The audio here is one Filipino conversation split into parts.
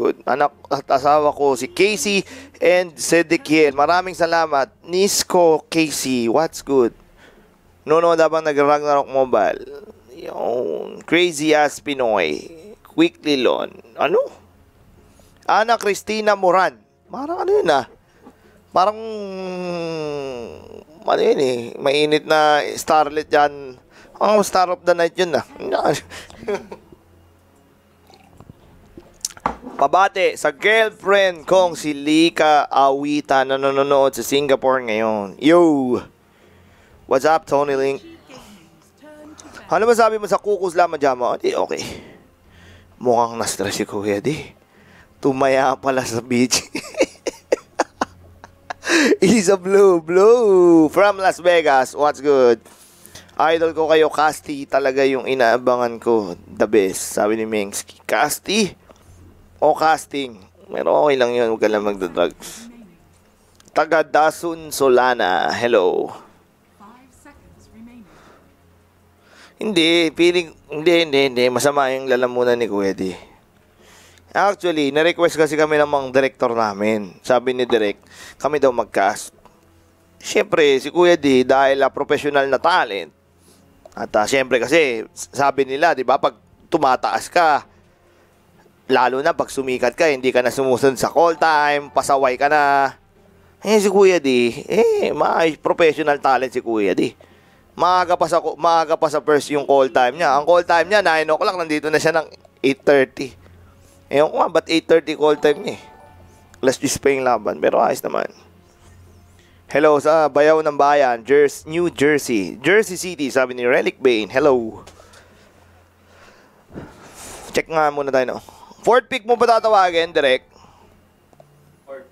good. Anak at asawa ko si Casey and Sede Kiel. Maraming salamat. Nisko Casey, what's good? Nunod habang nag-Ragnarok Mobile. Yung crazy ass Pinoy. Quickly Lon. Ano? Ana Christina Moran. Parang ano yun ah? Parang ano yun eh? Mainit na starlet yan. Ang star of the night yun ah. Pabate sa girlfriend kong si Lika Awita na nanonood sa Singapore ngayon. Yo! What's up, Tony Link? Ano masabi mo sa kukus lamang dyan mo? Di, okay. Mukhang na-stress si Kuya D. Tumaya pala sa beach. He's a blue, blue. From Las Vegas. What's good? Idol ko kayo, Kasti. Talaga yung inaabangan ko. The best. Sabi ni Mings. Kasti? O casting. Pero okay lang yun. Huwag ka lang magdadrugs. Taga Dasun Solana. Hello. Hindi. Piling. Hindi. Masama yung lalamunan ni Kwedi. Actually, na-request kasi kami ng mga director namin. Sabi ni Direk, kami daw mag-cast. Siyempre, si Kuya D, dahil professional na talent. At siyempre kasi, sabi nila, di ba, pag tumataas ka, lalo na pag sumikat ka, hindi ka na sumusunod sa call time, pasaway ka na. Eh, si Kuya D, professional talent si Kuya D. Maaga pa sa first yung call time niya. Ang call time niya, 9 o'clock, nandito na siya ng 8:30. Ewan ko nga, ba't 8:30 call time niya? Last just pa yung laban, pero ayos naman. Hello sa Bayaw ng Bayan, New Jersey. Jersey City, sabi ni Relic Bane. Hello. Check nga muna tayo. No? Fourth pick mo pa tatawagin, Direk? Fourth.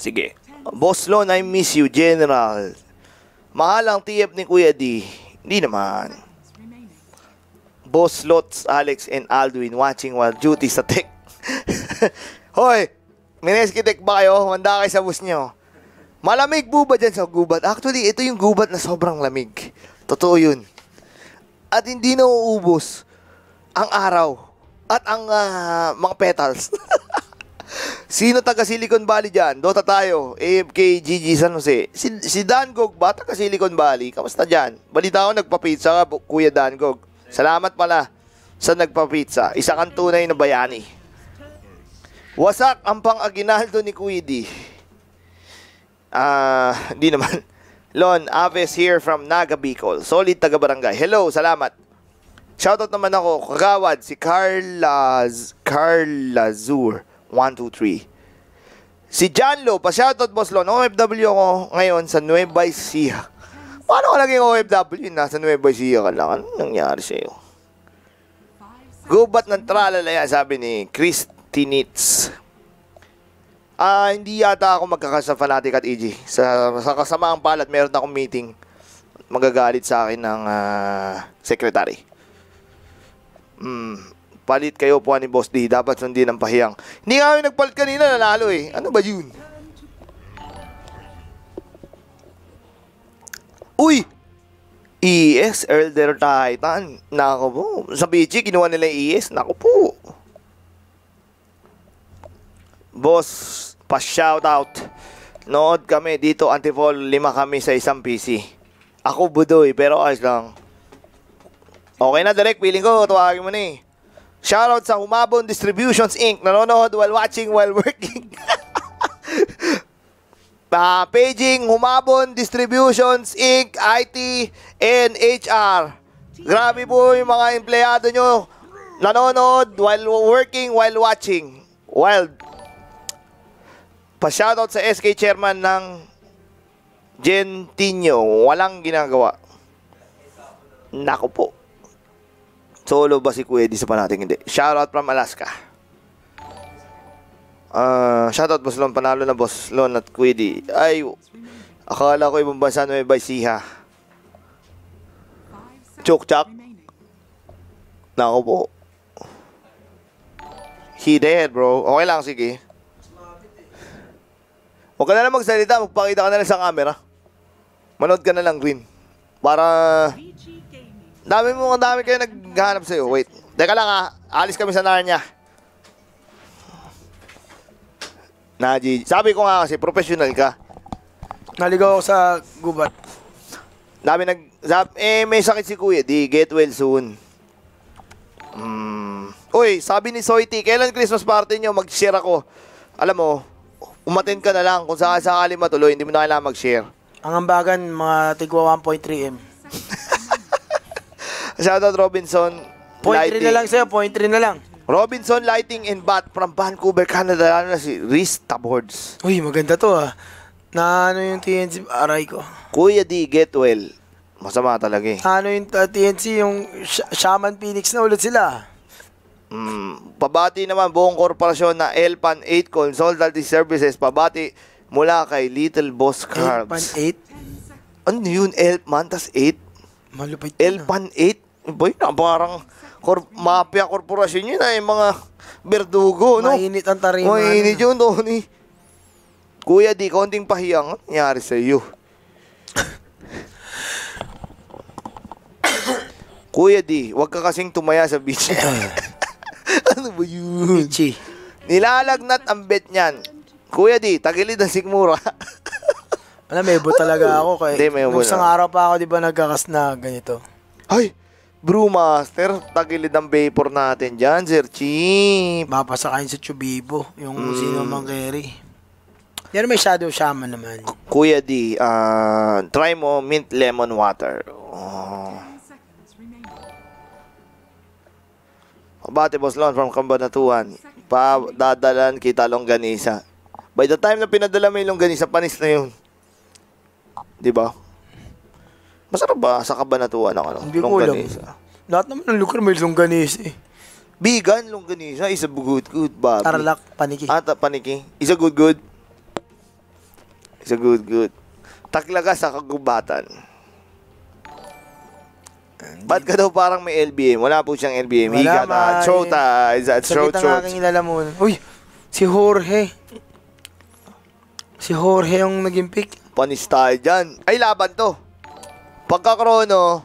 Sige. Boss Lon, I miss you, General. Mahal ang TF ni Kuya D. Hindi naman. Boss Lots, Alex, and Aldwin watching while duty sa tech. Hoy, mineskitek ba kayo? Handa kayo sa bus nyo. Malamig buba dyan sa gubat. Actually, ito yung gubat na sobrang lamig. Totoo yun. At hindi na uubos ang araw at ang mga petals. Sino taga Silicon Valley dyan? Dota tayo. AFK, GG, San Jose. Si Dhan Gog ba? Taga Silicon Valley. Kamusta dyan? Balita ko nagpa-pizza ka, Kuya Dhan Gog. Salamat pala sa nagpa-pizza. Isa kang tunay na bayani. Wasak ang pang-aginaldo ni Kwedi. Di naman. Lon, Aves here from Naga Bicol. Solid taga-barangay. Hello, salamat. Shoutout naman ako, kagawad, si Carlazur, 123. Si Janlo, pa-shoutout Boss Lon, OFW ako ngayon sa Nueva Ecija. Paano ka naging OFW? Nasa Nueva Ecija ka lang. Anong nangyari sa'yo? Gubat ng tralalaya, sabi ni Christinitz. Hindi yata ako magkakasa Fanatic at EG. Sa kasamaang palat, meron akong meeting. Magagalit sa akin ng secretary. Palit kayo po ni Boss D. Dapat sundin ang pahiyang. Hindi nga kami nagpalit kanina, nanalo eh. Ano ba yun? Uy! ES, Elder Titan. Nako po. Sa Bichi, kinuha nila ES. Nako po. Boss, pa-shoutout. Nood kami dito, anti-fall. 5 kami sa isang PC. Ako budoy, pero ayos lang. Okay na, Direk. Feeling ko, tuwagin mo na eh. Shoutout sa Humabon Distributions, Inc. Nanonood while watching, while working. Paging Humabon Distributions, Inc., IT, and HR. Grabe po yung mga empleyado nyo. Nanonood while working, while watching. Wild. Pa-shoutout sa SK Chairman ng Gentino. Walang ginagawa. Naku po. Solo ba si Kuya D sa Panating? Hindi. Shoutout from Alaska. Shoutout Boss Lon. Panalo na Boss Lon at Kuya D. Ay, akala ko ibang bansa na may baysiha. Chok-chak. Naku po. He dead, bro. Okay lang, sige. Huwag ka na lang magsalita. Magpakita ka na lang sa camera. Manood ka na lang, Green. Para... Ang dami kayo naghahanap sa'yo. Wait. Teka lang ha. Alis kami sa Narnia. Na-GG. Sabi ko nga kasi, professional ka. Naligaw ako sa gubat. Dami nag... Eh, may sakit si Kuya D. Get well soon. Uy, sabi ni Soiti, kailan Christmas party nyo? Mag-share ako. Alam mo, umaten ka na lang. Kung sakasakali matuloy, hindi mo na kailangan mag-share. Ang ambagan, mga tigwa 1.3M. Shoutout Robinson. 0.3 na lang sa'yo, 0.3 na lang. Robinson Lighting and Bat from Vancouver, Canada. Ano na si Riz Tabords. Uy, maganda to ah. Na ano yung TNC, aray ko. Kuya D, get well. Masama talaga eh. Ano yung TNC, yung Shaman Phoenix na ulit sila. Pabati naman buong korporasyon na Elpan 8 Consultancy Services. Pabati mula kay Little Boss Carbs. Elpan 8? Ano yun? Elpan tas 8? Malupit yun. Elpan 8? Boy, na parang... mafia korporasyon yun ay mga berdugo, no? Mainit ang tarima. Mainit yun, Tony. Kuya D, konting pahiyang. Ano nangyari sa'yo? Kuya D, huwag ka kasing tumaya sa Bichi. Ano ba yun? Bichi. Nilalagnat ang bet niyan. Kuya D, tagilid ang sigmura. Alam, may ebo talaga ako. Kaya, nung isang araw pa ako, di ba, nagkakas na ganito. Ay! Brewmaster, tagilid ang vapor natin dyan, Sir Chi. Mapasakain sa Chubibo, yung sino mang carry. Yan may Shadow Shaman naman. Kuya D, try mo mint lemon water. Oh. Abate, Boss Lon, from Kambanatuan. Dadalan kita longganisa. By the time na pinadala mo yung longganisa, panis na yun. Diba? Masarap ba sa Kabanatuan ang ano? Hindi ko alam. Lahat naman ng lugar may longganisa eh. Bigan, longganisa, is a good babi. Tarlac, paniki. Ata, paniki. Is a good. Is a good. Taklaga sa kagubatan. Ba't ka daw parang may LBM? Wala po siyang LBM. Higa na. Chota. Is that chota? Sakit ang aking ilalamunan. Uy, si Jorge. Si Jorge yung naging pick. Panis tayo dyan. Ay, laban to. Pagka-krono,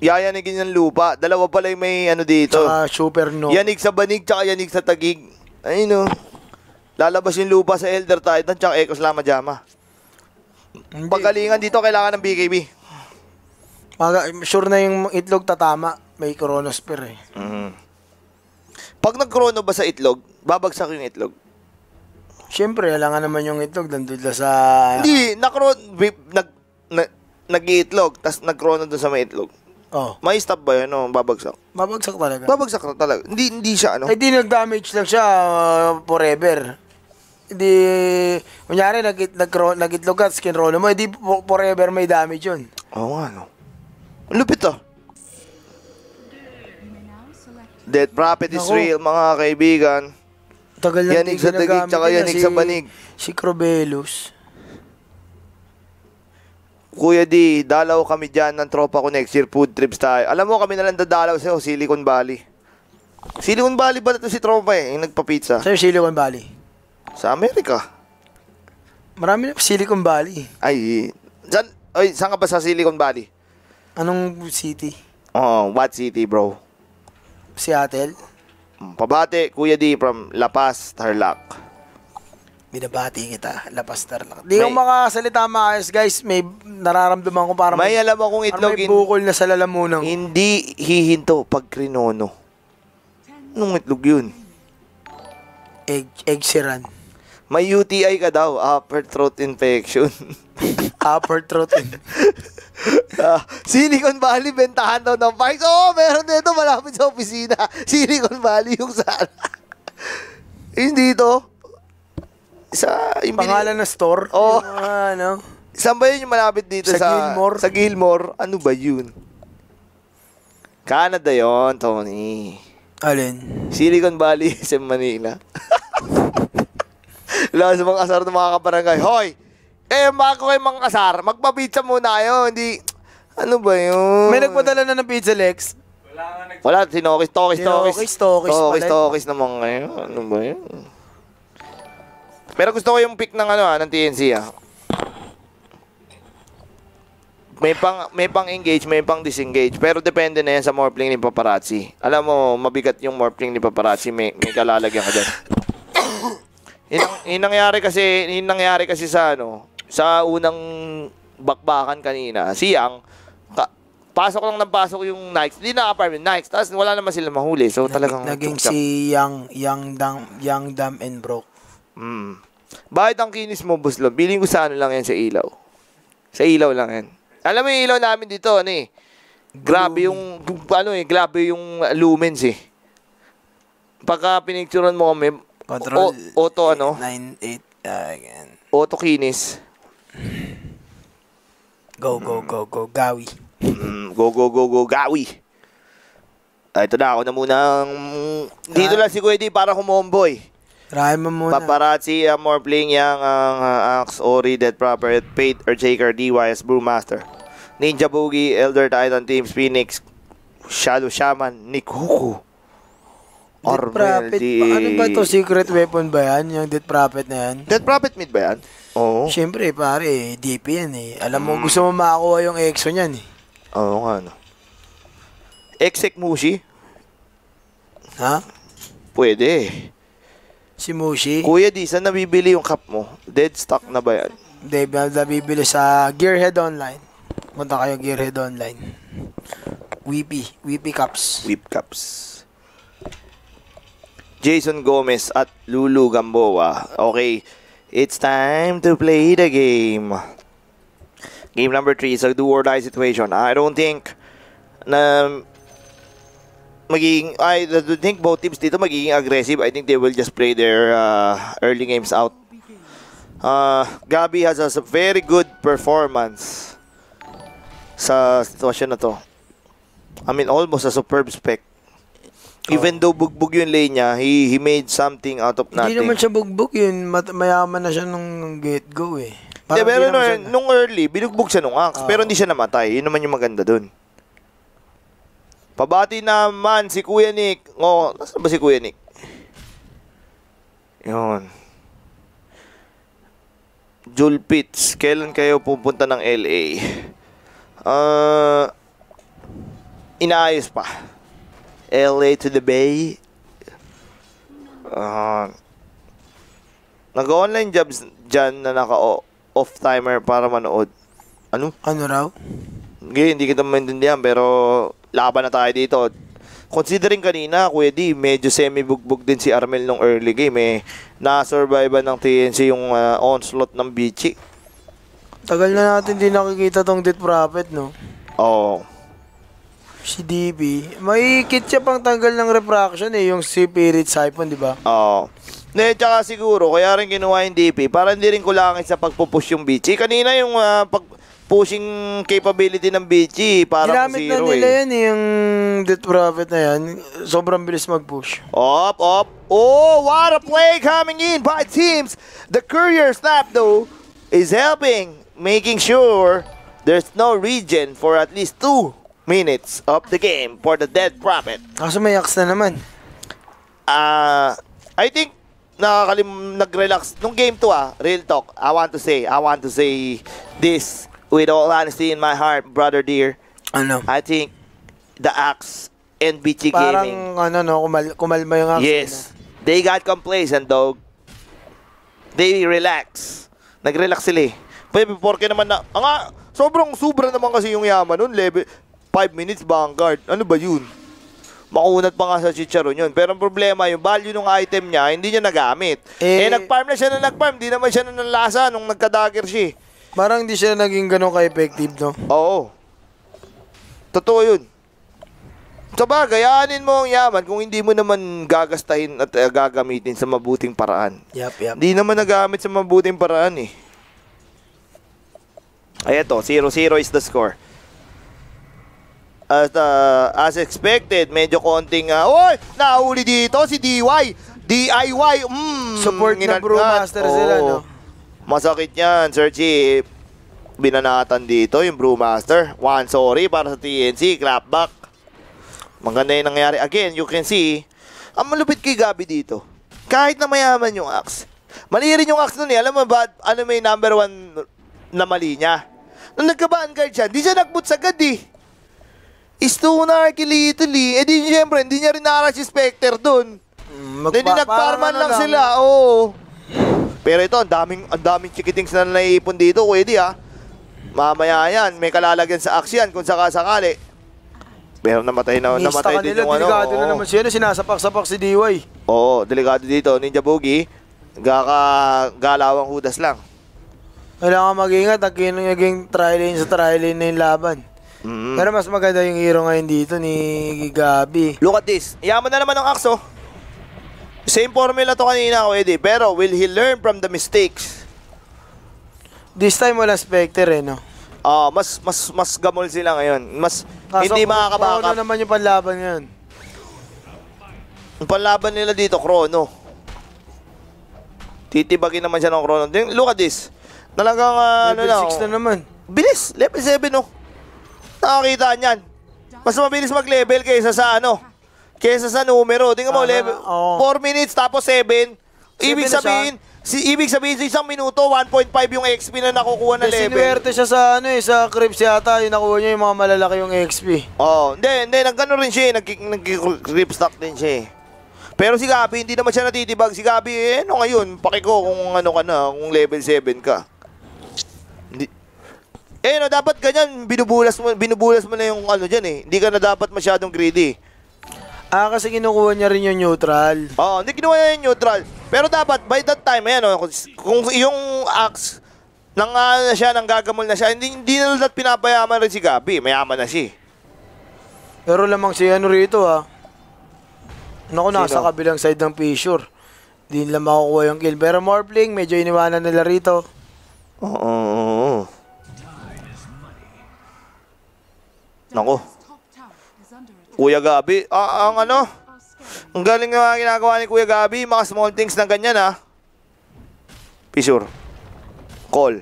yayanigin ng lupa. Dalawa pala yung may ano dito. Tsaka super no. Yanig sa banig, tsaka yanig sa tagig. Ayun o. Lalabas yung lupa sa Elder Titan, tsaka Ekos Lama Jama. Pagkalingan dito, kailangan ng BKB. Sure na yung itlog tatama. May kronosper eh. Pag nag-krono ba sa itlog, babagsak yung itlog? Siyempre, alangan naman yung itlog. Nandudla sa... Hindi, nag-iitlog, tas nag-krono doon sa may itlog. Oh. May stop ba yun? No? Babagsak. Babagsak talaga? Babagsak talaga. Hindi siya ano? Eh di nag-damage lang siya forever. Hindi, kunyari nag-itlog at skin-rono mo, hindi forever may damage yun. Oo nga no. Ang lupit ah. Death Prophet is real mga kaibigan. Tagal lang din ginagamit na si Crobelos. Kuya D, dalaw kami dyan ng tropa ko next year. Food trips tayo. Alam mo, kami nalang dadalaw sa'yo, Silicon Valley. Silicon Valley ba ito si tropa eh? Yung nagpa-pizza. Sa'yo, Silicon Valley? Sa Amerika. Marami na Silicon Valley. Ay, saan ka ba sa Silicon Valley? Anong city? Oo, what city bro? Seattle. Pabate, Kuya D, from La Paz, Tarlac. Binabati kita, lapas tarlak. Di ko makasalita maayos, guys. May nararamdaman ko parang may alam akong itlog. May bukol na sa lalamunan. Hindi hihinto pag krinono. Anong itlog yun? Egg siran. May UTI ka daw. Upper throat infection. Upper throat infection. Silicon Valley, bentahan daw ng parks. Oo, meron dito malapit sa opisina. Silicon Valley yung sana. Hindi to. Sa pangalan na store? Oo. Ano? Saan ba yun yung malapit dito? Sa Gilmore? Sa Gilmore. Ano ba yun? Canada yun, Tony. Alin? Silicon Valley sa Manila. Lakas mga kasar ng mga kabarangay. Hoy! Eh, bago kayo mga kasar, magpa-pizza muna kayo. Hindi... Ano ba yun? May nagpadala na ng pizza, Lex? Wala, sinokis naman kayo. Ano ba yun? Pero gusto ko yung pick ng ano ng TNC ah. May pang-engage, may pang-disengage. Pero depende na yan sa morphling ni Paparazzi. Alam mo, mabigat yung morphling ni Paparazzi. May kalalagyan ka dyan. Yung nangyari kasi sa ano, sa unang bakbakan kanina, si Yang, pasok lang ng pasok yung Nikes. Hindi naka-farm yung Nikes. Tapos wala naman sila mahuli. So talagang... Naging si Yang Dam and Broke. Hmm. Bakit ang kinis mo, Buslo? Biling ko sa ano lang yan, sa ilaw. Sa ilaw lang yan. Alam mo yung ilaw namin dito, ano eh. Grabe yung... Ano eh, grabe yung lumens eh. Pagka pinicturan mo kami, auto ano? 9-8 again. Auto kinis. Go, Gawi. Go, Gawi. Ito na, ako na munang dito lang si Kwedi para kumomboy. Try mo muna. Paparazzi, more playing yang Axe, Ori, Death Prophet, Fate, or Jaker, DYS, Brewmaster, Ninja Boogie, Elder Titan, Teams, Phoenix, Shadow Shaman, Nick Huku, Armel, ano ba ito? Secret weapon ba yan? Yung Death Prophet na yan? Death Prophet mid ba yan? Oo. Siyempre pare, DP yan eh. Alam mo, gusto mo makakuha yung EXO niyan eh. Oo nga, no. Exec Mushi? Ha? Pwede. Si Mushi? Kuya D, saan nabibili yung cup mo? Dead stock na ba yan? Hindi, nabibili sa Gearhead Online. Punta kayo Gearhead Online. WIPI. WIPI Cups. WIPI Cups. Jason Gomez at Lulu Gamboa. Okay. It's time to play the game. Game number 3 is a do-or-die situation. I don't think na magiging, I don't think both teams dito magiging aggressive. I think they will just play their early games out. Gaby has a very good performance sa situation na to. I mean, almost a superb spec. Even though bugbog yung lane niya, he made something out of nothing. Hindi naman siya bugbog yun. Mayaman na siya nung get-go eh. De, pero nung early, binugbog siya nung Axe, pero hindi siya namatay. Yun naman yung maganda dun. Pabati naman si Kuya Nick. O, nasaan ba si Kuya Nick? Yun. Jul Pitts, kailan kayo pupunta ng LA? Inaayos pa. LA to the Bay. Nag-online jobs dyan na naka-o. Off timer para manood. Ano? Ano raw? Okay, hindi kita maintindihan pero laban na tayo dito. Considering kanina, Kuya D, medyo semi-bugbog din si Armel nung early game eh. Na-survive ng TNC yung onslaught ng Bichi. Tagal na natin din nakikita tong Death Prophet, no? Oo. Si DB, may kit siya pang tanggal ng refraction eh, yung Spirit Siphon, di ba? Oo. Nee, tsaka siguro, kaya rin kinuha yung DP para hindi rin kulangin sa pagpupush yung Bichi. Kanina yung pag-pushing capability ng Bichi, parang ginamit zero eh. Ginamit na nila yan eh, yung Death Prophet na yan. Sobrang bilis mag-push. Up. Oh, what a play coming in by teams. The courier snap though is helping, making sure there's no regen for at least 2 minutes of the game for the Death Prophet. Kaso may Axe na naman. I think nag-relax nung game to real talk. I want to say this with all honesty in my heart, brother dear. Ano? I think the Axe and Bichi Gaming. Parang ano no, kumalma yung Axe. Yes. Na. They got complacent, dog. They relax. Nag-relax sila eh. Porke naman na, sobrang naman kasi yung yaman nun, level 5 minutes vanguard. Ano ba yun? Makunat pa nga sa chicharon yun. Pero ang problema, yung value ng item niya, hindi niya nagamit. Nag-farm na siya na nag-farm. Hindi naman siya na nalasa nung nagka-dagger siya. Parang hindi siya naging ganun ka-effective, no? Oo. Totoo yun. Saba, gayaanin mo ang yaman kung hindi mo naman gagastahin at gagamitin sa mabuting paraan. Yep. Hindi naman nagamit sa mabuting paraan eh. Ay, eto. 0-0 is the score. As expected, medyo konting nahuli dito si DIY. Support ng Brewmaster sila, no? Masakit yan, Sir Chief. Binanatan dito yung Brewmaster. One sorry para sa TNC, clapback. Maganda yung nangyari. Again, you can see, ang malupit kay Gaby dito. Kahit na mayaman yung Axe. Mali rin yung Axe nun eh. Alam mo ba, ano may number 1 na mali niya? Nung nagka-vanguard siya, di siya nag-boot sagad eh. Is too narky-little. Eh di, siyempre, hindi niya rin nakaras si Spectre dun. Then, nagparman lang sila. Oo. Pero ito, ang daming chikitings na naiipon dito, Kwedi ha. Mamaya yan, may kalalagyan sa Axe yan kung sakasakali. Pero namatay na, namatay din yung ano. Delikado na naman siya, sinasapak-sapak si DY. Oo, delikado dito, Ninja Boogie. Gagalawang hudas lang. Kailangan mag-ingat, naging tri-lane sa tri-lane na yung laban. Pero mas maganda yung hero ngayon dito ni Gaby. Look at this, iyaman na naman ang Axe oh. Same formula to kanina, Kwedi, pero will he learn from the mistakes? This time walang Spectre eh, no? Oo, mas gamol sila ngayon. Mas hindi makakabaka. Chrono naman yung panlaban ngayon. Yung panlaban nila dito, Chrono. Titibagin naman siya ng Chrono. Look at this. Talagang ano na. Level 6 na naman. Bilis, level 7 oh. Nakakita niyan. Mas mabilis mag-level kaysa sa ano. Kesa sa numero, tingnan mo, 4 minutes tapos 7. Ibig sabihin sa isang minuto, 1.5 yung XP na nakukuha na level. Sinuwerte siya sa ano eh, sa creeps yata, yung nakuha niya yung mga malalaki yung XP. Oo, hindi, nagkano rin siya, nag-creep stack din siya eh. Pero si Gaby, hindi naman siya natitibag. Si Gaby, eh, ano ngayon, pakiko kung ano ka na, kung level 7 ka. Hindi. Eh, no, dapat ganyan, binubulas mo na yung ano dyan eh. Hindi ka na dapat masyadong greedy. Ah, kasi kinukuha niya rin yung neutral. Oo, hindi kinuha niya yung neutral. Pero dapat, by that time, ayan o, kung yung Axe, nangana siya, nanggagamol na siya, hindi na lahat pinapayaman rin si Gaby, mayaman na siya. Pero lamang si ano rito ha. Naku, nasa kabilang side ng picture. Hindi nila makukuha yung kill. Pero Morphling, medyo iniwanan nila rito. Oo. Naku. Kuya Gaby, ang ano? Ang galing na mga ginagawa ni Kuya Gaby, mga small things na ganyan ha. Picture. Call.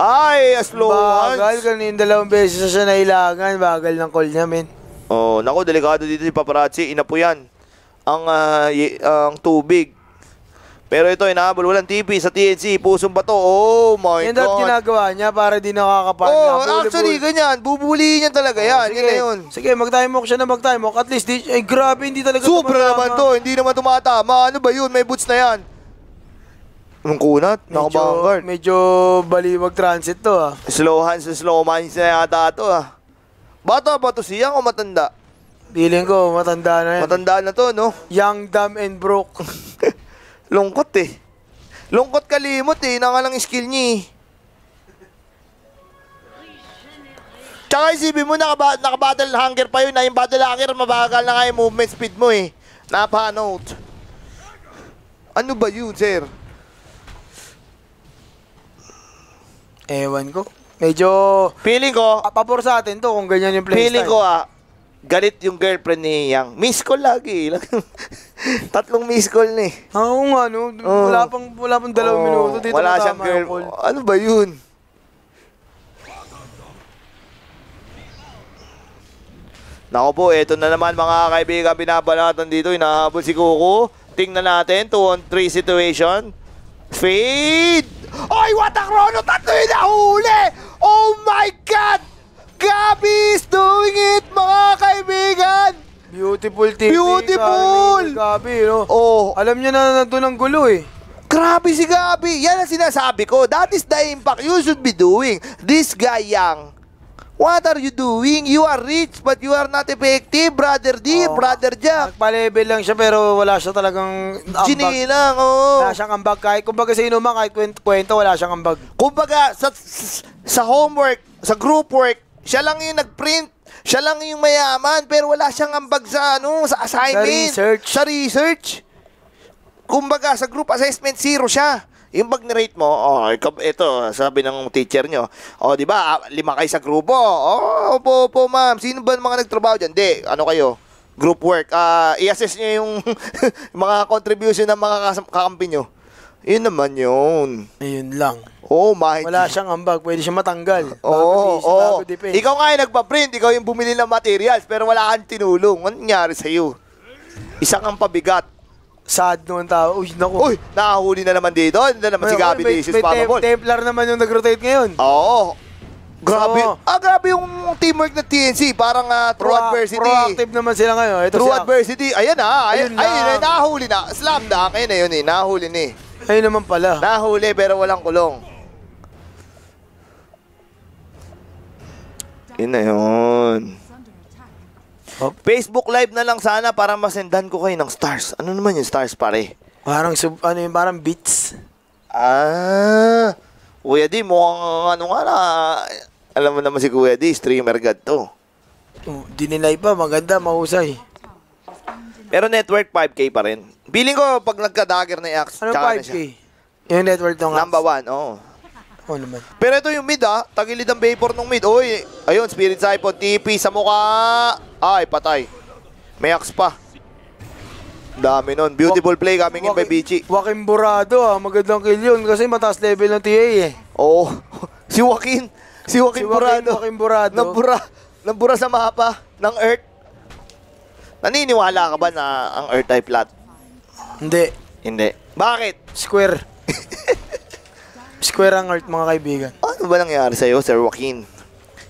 Ay, slow ones. Bagal, kanina dalawang beses na siya nailangan. Bagal ng call niya, men. Oh, naku, delikado dito si Paparazzi. Inapo yan. Ang tubig. Pero ito, inahabol. Walang TV sa TNC. Pusong bato. Oh my God. Yan dapat ginagawa niya para di nakakapaan. Oh, actually, ganyan. Bubulihin niya talaga yan. Yan na yun. Sige, mag-time walk siya na mag-time walk. At least, ay grabe, hindi talaga tumatama. Sobra naman to. Hindi naman tumatama. Ano ba yun? May boots na yan. Anong kunat? Nakabangard. Medyo baliwag transit to ah. Slow hands and slow minds na yata to ah. Bata ba to siya o matanda? Feeling ko, matanda na yan. Matanda na to, no? Young, dumb, and broke. Lungkot eh. Lungkot kalimot eh. Nangalang skill niya eh. Tsaka isipin mo, naka-battle hunger pa yun. Na yung battle hunger, mabagal na nga yung movement speed mo eh. Napanood. Ano ba yun, sir? Ewan ko. Medyo... Feeling ko... Papor sa atin to kung ganyan yung playstyle. Feeling ko ah. Galit yung girlfriend ni Yang. Miss call lagi. Tatlong miss call na eh. Oo nga no. Wala pang dalawang minuto. Dito wala siyang girlfriend. Ano ba yun? Naku po, eto na naman mga kaibigan. Binabalatan dito. Inahabol si Kuku. Tingnan natin. 2-on-3 situation. Fade! Oy! What a chrono! Tatlo yung nahuli! Oh my God! Gaby is doing it, mga kaibigan! Beautiful TV. Beautiful! Gaby, no? Oh. Alam niya na nandun ang gulo, eh. Grabe si Gaby! Yan ang sinasabi ko. That is the impact you should be doing. This guy, Yang. What are you doing? You are rich, but you are not effective, brother D, oh. Brother Jack. Nagpa-level lang siya, pero wala siya talagang ambag. Ginilang, oo. Oh. Wala siyang ambag. Kahit kumbaga sa inuman, kahit kwento, wala siyang ambag. Kumbaga, sa homework, sa group work, siya lang yung nagprint, siya lang yung mayaman, pero wala siyang ambag sa, ano, sa assignment, sa research. Kumbaga, sa group assessment, zero siya. Yung pag nirate mo, oh, ito, sabi ng teacher nyo, oh, di ba, 5 kayo sa grupo, oh, opo, ma'am, sino ba mga nagtrabaho dyan? Di, ano kayo, group work, i-assess nyo yung mga contribution ng mga kakampi nyo. Yun naman yun. Ayun lang. Oh my. Wala siyang ambag. Pwede siya matanggal. Oo. Ikaw nga yung nagpa-print. Ikaw yung bumili ng materials. Pero wala kang tinulong. Anong nangyari sa'yo? Isang ang pabigat. Sad noon tao. Uy, naku. Uy, nakahuli na naman dito. Hindi na naman si Gaby. May Templar naman yung nag-rotate ngayon. Oo. Grabe. Grabe yung teamwork na TNC. Parang true adversity. Proactive naman sila ngayon. True adversity. Ayan na. Ayun na. Nakahuli na. Slam dunk. Ayun na yun eh. Nakahuli na eh. Ayun naman pala. Nahuli pero walang kulong. Yun na yun. Oh. Facebook live na lang sana para masendan ko kayo ng stars. Ano naman yung stars, pare? Parang ano yung parang beats. Ah. Kuya D, mukhang ano nga na. Alam mo naman si Kuya D, streamer god to. Oh, dinilay pa, maganda, mahusay. Pero network 5K pa rin. Piling ko pag nagka-dagger na i-axe. Ano 5K? Yung network ng number 1, oo. Oh, naman. Pero ito yung mid, ah. Tagilid ang vapor nung mid. Uy, ayun, Spirit Siphon, TP sa mukha. Ay, patay. May axe pa. Dami nun. Beautiful play coming in by Bichi. Joaquin Burado, ah. Magandang kill yun kasi mataas level ng TA, eh. Oo. Si Joaquin. Si Joaquin Burado. Joaquin Burado. Nabura sa mapa ng Earth. Naniniwala ka ba na ang Earth ay flat? Hindi. Hindi. Bakit? Square. Square ang Earth, mga kaibigan. Ano ba nangyari sa'yo, Sir Joaquin?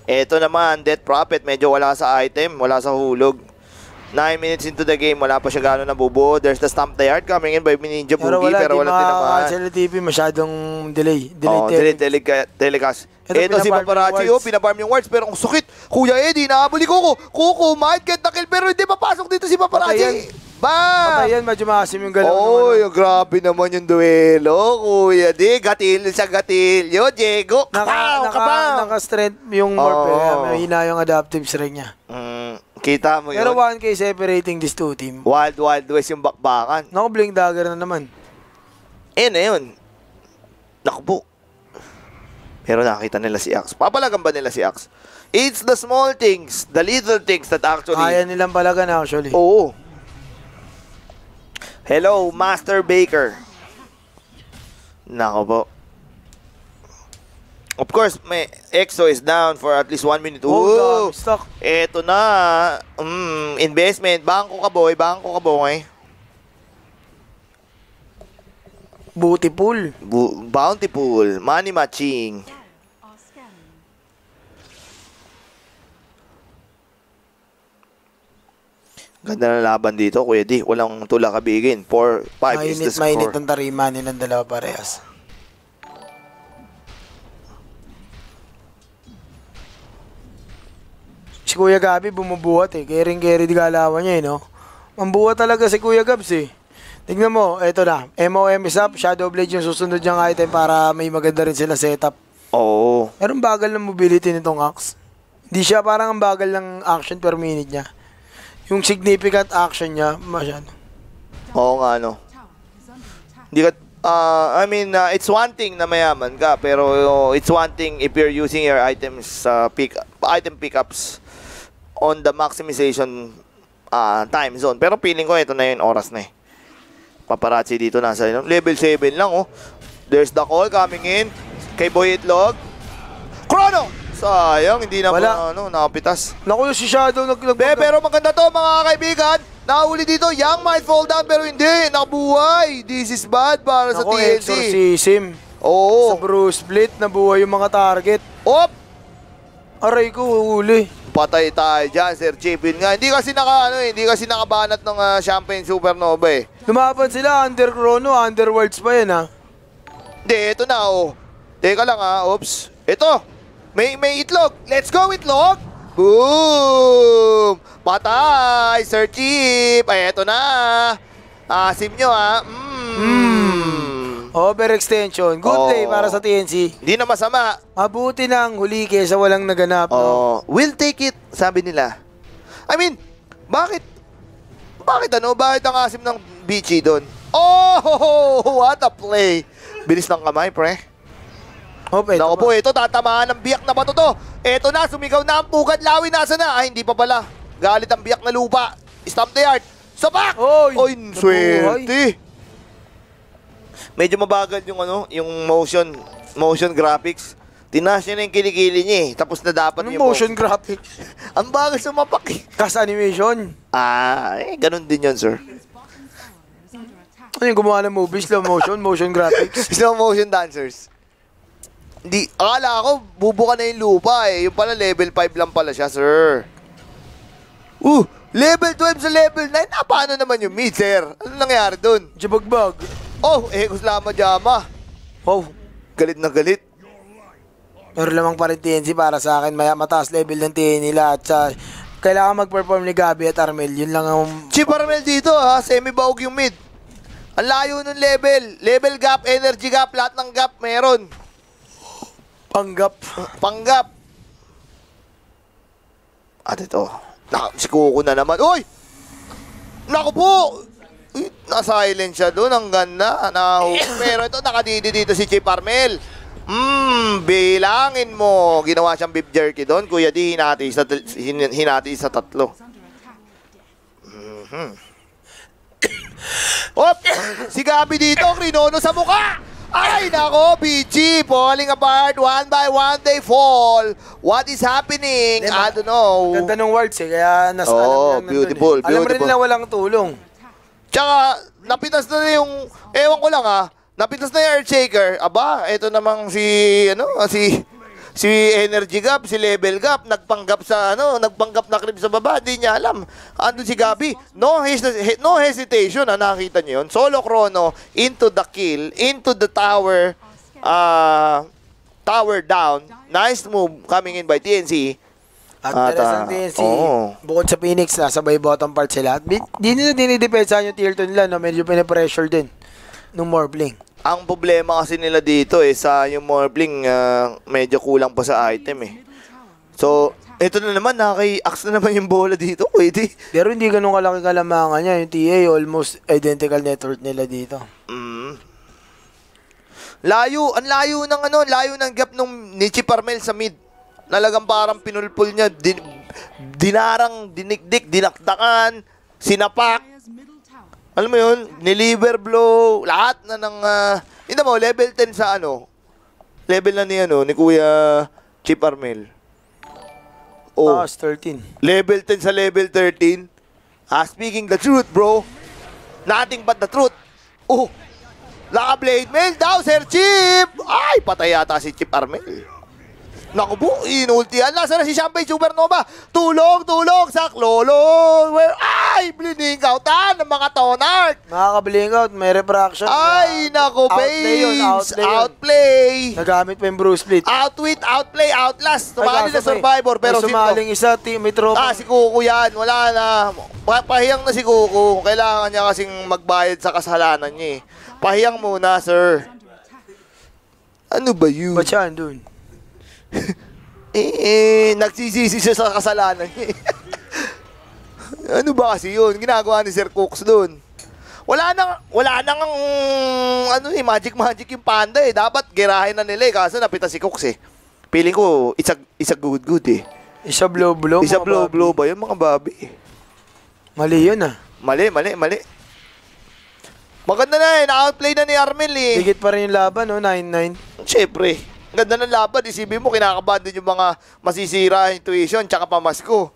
Eto naman, Death Prophet. Medyo wala sa item, wala sa hulog. 9 minutes into the game, wala pa siya gano'n nabubuo. There's the stamp the yard coming in by Ninja Boogie, pero wala tinamaan. Pero wala TV, masyadong delay. Delay telecast. Eto si Paparazzi, oh, pinabarm yung wards, pero ang sukit. Kuya Eddie, nahabol ni Kuko. Kuko, might get the kill, pero hindi papasok dito si Paparazzi. Bam! Patayan, medyo maasim yung galaw. Oh, grabe naman yung duelo, Kuya D. Gatil sa gatilyo, Diego. Naka-strength yung warfare. Mahina yung adaptive strength niya. Kita mo yun. Pero 1K separating these two teams. Wild Wild West yung bakbakan. Naku, blink dagger na naman. Eh, na yun. Nakupo. Pero nakita nila si Axe. Papalagan ba nila si Axe? It's the small things, the little things that actually... Kaya nilang palagan actually. Oo. Hello, Master Baker. Nako po. Of course, may EXO is down for at least 1 minute. Oh, stuck. Eto na. Investment. Bangko ka, boy. Bangko ka, boy. Beautiful. Bountiful. Money matching. Ganda na laban dito, Kuya D. Walang tula kabigin. 4-5 is the score. Mainit ang tarima nilang dalawa parehas. Si Kuya Gaby bumubuhat, eh. Kering-keri di galawan niya, eh, no? Mambuhat talaga si Kuya Gabs, eh. Tignan mo, eto na. MOM is up. Shadow Blade yung susunod niyang item para may maganda rin sila setup. Oo. Pero ang bagal ng mobility nitong Axe. Hindi siya parang ang bagal ng action per minute niya. Yung significant action niya, masyado. Oo nga, no. Hindi ka, I mean, it's one thing na mayaman ka, pero it's one thing if you're using your items, item pickups on the maximization time zone. Pero feeling ko, ito na yung oras na eh. Paparazzi dito nasa level 7 lang, oh. There's the call coming in kay Boy Itlog. Chrono! Sayang, hindi na wala. Ano, nakapitas. Naku, si Shadow naglagbag. Pero maganda to, mga kaibigan. Nahuli dito, Young might fall down, pero hindi. Nabuhay. This is bad para naku, sa TNC. Exorcism. Oo. Sa Bruce Split, nabuhay yung mga target. Op! Aray ko, huli. Patay tayo dyan, Sir Chapin nga. Hindi kasi nakabanat ng Champagne Supernova, eh. Lumaban sila, under Chrono, Underworlds pa yan, ha? Hindi, ito na, oh. Teka lang, ha. Oops. Ito. May Itlog. Let's go, Itlog. Boom. Patay, Sir Chip. Ay, eto na. Asim nyo, ha. Overextension. Good play para sa TNC. Hindi na masama. Mabuti ng huli kesa walang naganap. No? We'll take it, sabi nila. I mean, bakit ang asim ng Bichi doon? Oh, what a play. Bilis ng kamay, pre. Naku po, ito tatamaan ng biyak na bato to. Ito na, sumigaw na ang pugad. Lawi, nasa na? Ay, hindi pa pala. Galit ang biyak na lupa. Stamp the yard. Sabak! Oy, swerte. Medyo mabagal yung ano, yung motion graphics. Tinash niya na yung kilikili niya, eh. Tapos na dapat yung motion graphics. Ang bagal sa mapaki. Cast animation. Ah, eh, ganun din yun, sir. Ano yung gumawa ng movie? Slow motion, motion graphics. Slow motion dancers. Di, akala ko, bubuka na yung lupa, eh. Yung pala, level 5 lang pala siya, sir. Level 12 sa level 9. Paano naman yung mid, sir? Ano nangyari dun? Jabagbag. Oh, Ekos Lama Jama. Oh, galit na galit. Pero lamang pa rin TNC para sa akin. Mataas level ng TNC nila at sa kailangan mag-perform ni Gaby at Armel. Yun lang ang... Chip Armel dito ha, semi-baog yung mid. Ang layo ng level. Level gap, energy gap, lahat ng gap meron. Panggap. Panggap. At ito. Si Kuko na naman. Uy! Naku po! Na-silent siya doon. Ang ganda. Pero ito, nakadidi dito si Chip Armel. Bilangin mo. Ginawa siyang beef jerky doon. Kuya D, hinati sa tatlo. Op! Si Gaby dito, krinono sa mukha! Ay, nako, Bichi, falling apart. One by one, they fall. What is happening? I don't know. Ganda ng words eh, kaya nasa alam naman beautiful, beautiful. Alam rin nila walang tulong. Tsaka, napitas na yung, ewan ko lang ha, napitas na yung Earthshaker. Aba, eto namang si Energy Gap, si Level Gap, nagpanggap na crib sa baba, di niya alam. Andun si Gaby, no hesitation, nakita niyo yun. Solo Chrono, into the kill, into the tower, tower down. Nice move coming in by TNC. At teresang TNC, bukod sa Phoenix, nasabay bottom part sila. Di nila dinidepensahan yung tier 2 nila, medyo pinipressure din. Nung Morbling. Ang problema kasi nila dito eh, sa yung Morbling, medyo kulang pa sa item eh. So, ito na naman, naki-axe na naman yung bola dito, pwede. Pero hindi ganun kalaki kalamangan niya, yung TA almost identical network nila dito. Layo, ang layo ng ano, layo ng gap nung ni Chip Armel sa mid. Nalagang parang pinulpul niya, dinarang, dinikdik, dinakdakan, sinapak. Alam mo yun, niliver blow, lahat na ng, hindi mo, level 10 sa ano, level na ni Kuya Chip Armel. Oh, 13. Level 10 sa level 13. Speaking the truth, bro. Nothing but the truth. Oh, Laka-blade mail daw, Sir Chip. Ay, patay yata si Chip Armel. Naku po, inultihan. Nasa na si Champagne Supernova. Tulong, tulong, saklolo. Ay, blink outan ng mga Tonark. Nakaka-blink out, may refraction. Ay, naku, babes. Outplay. Nagamit pa yung Bruce Split. Outwit, outplay, outlast. Tumahan nila Survivor, pero sino? Sumaling isa, may tropa. Si Kuko yan, wala na. Pahiyang na si Kuko. Kailangan niya kasing magbayad sa kasalanan niya eh. Pahiyang muna, sir. Ano ba yun? Ba't siya andun? Nagsisisi siya sa kasalanan. Ano ba kasi yun? Ginagawa ni Sir Cooks doon. Wala nang ano eh, magic yung panda eh. Dapat girahin na nila eh, kaso napita si Cooks eh. Piling ko, it's a good eh. Isa blow-blow. Isa blow-blow ba yun mga babi? Mali yun ah. Mali. Maganda na eh, na-outplay na ni Armel eh. Digit pa rin yung laban no, 9-9. Siyempre. Ganda ng laban, isipin mo, kinakabahan din yung mga masisira intuition, tsaka pamasko.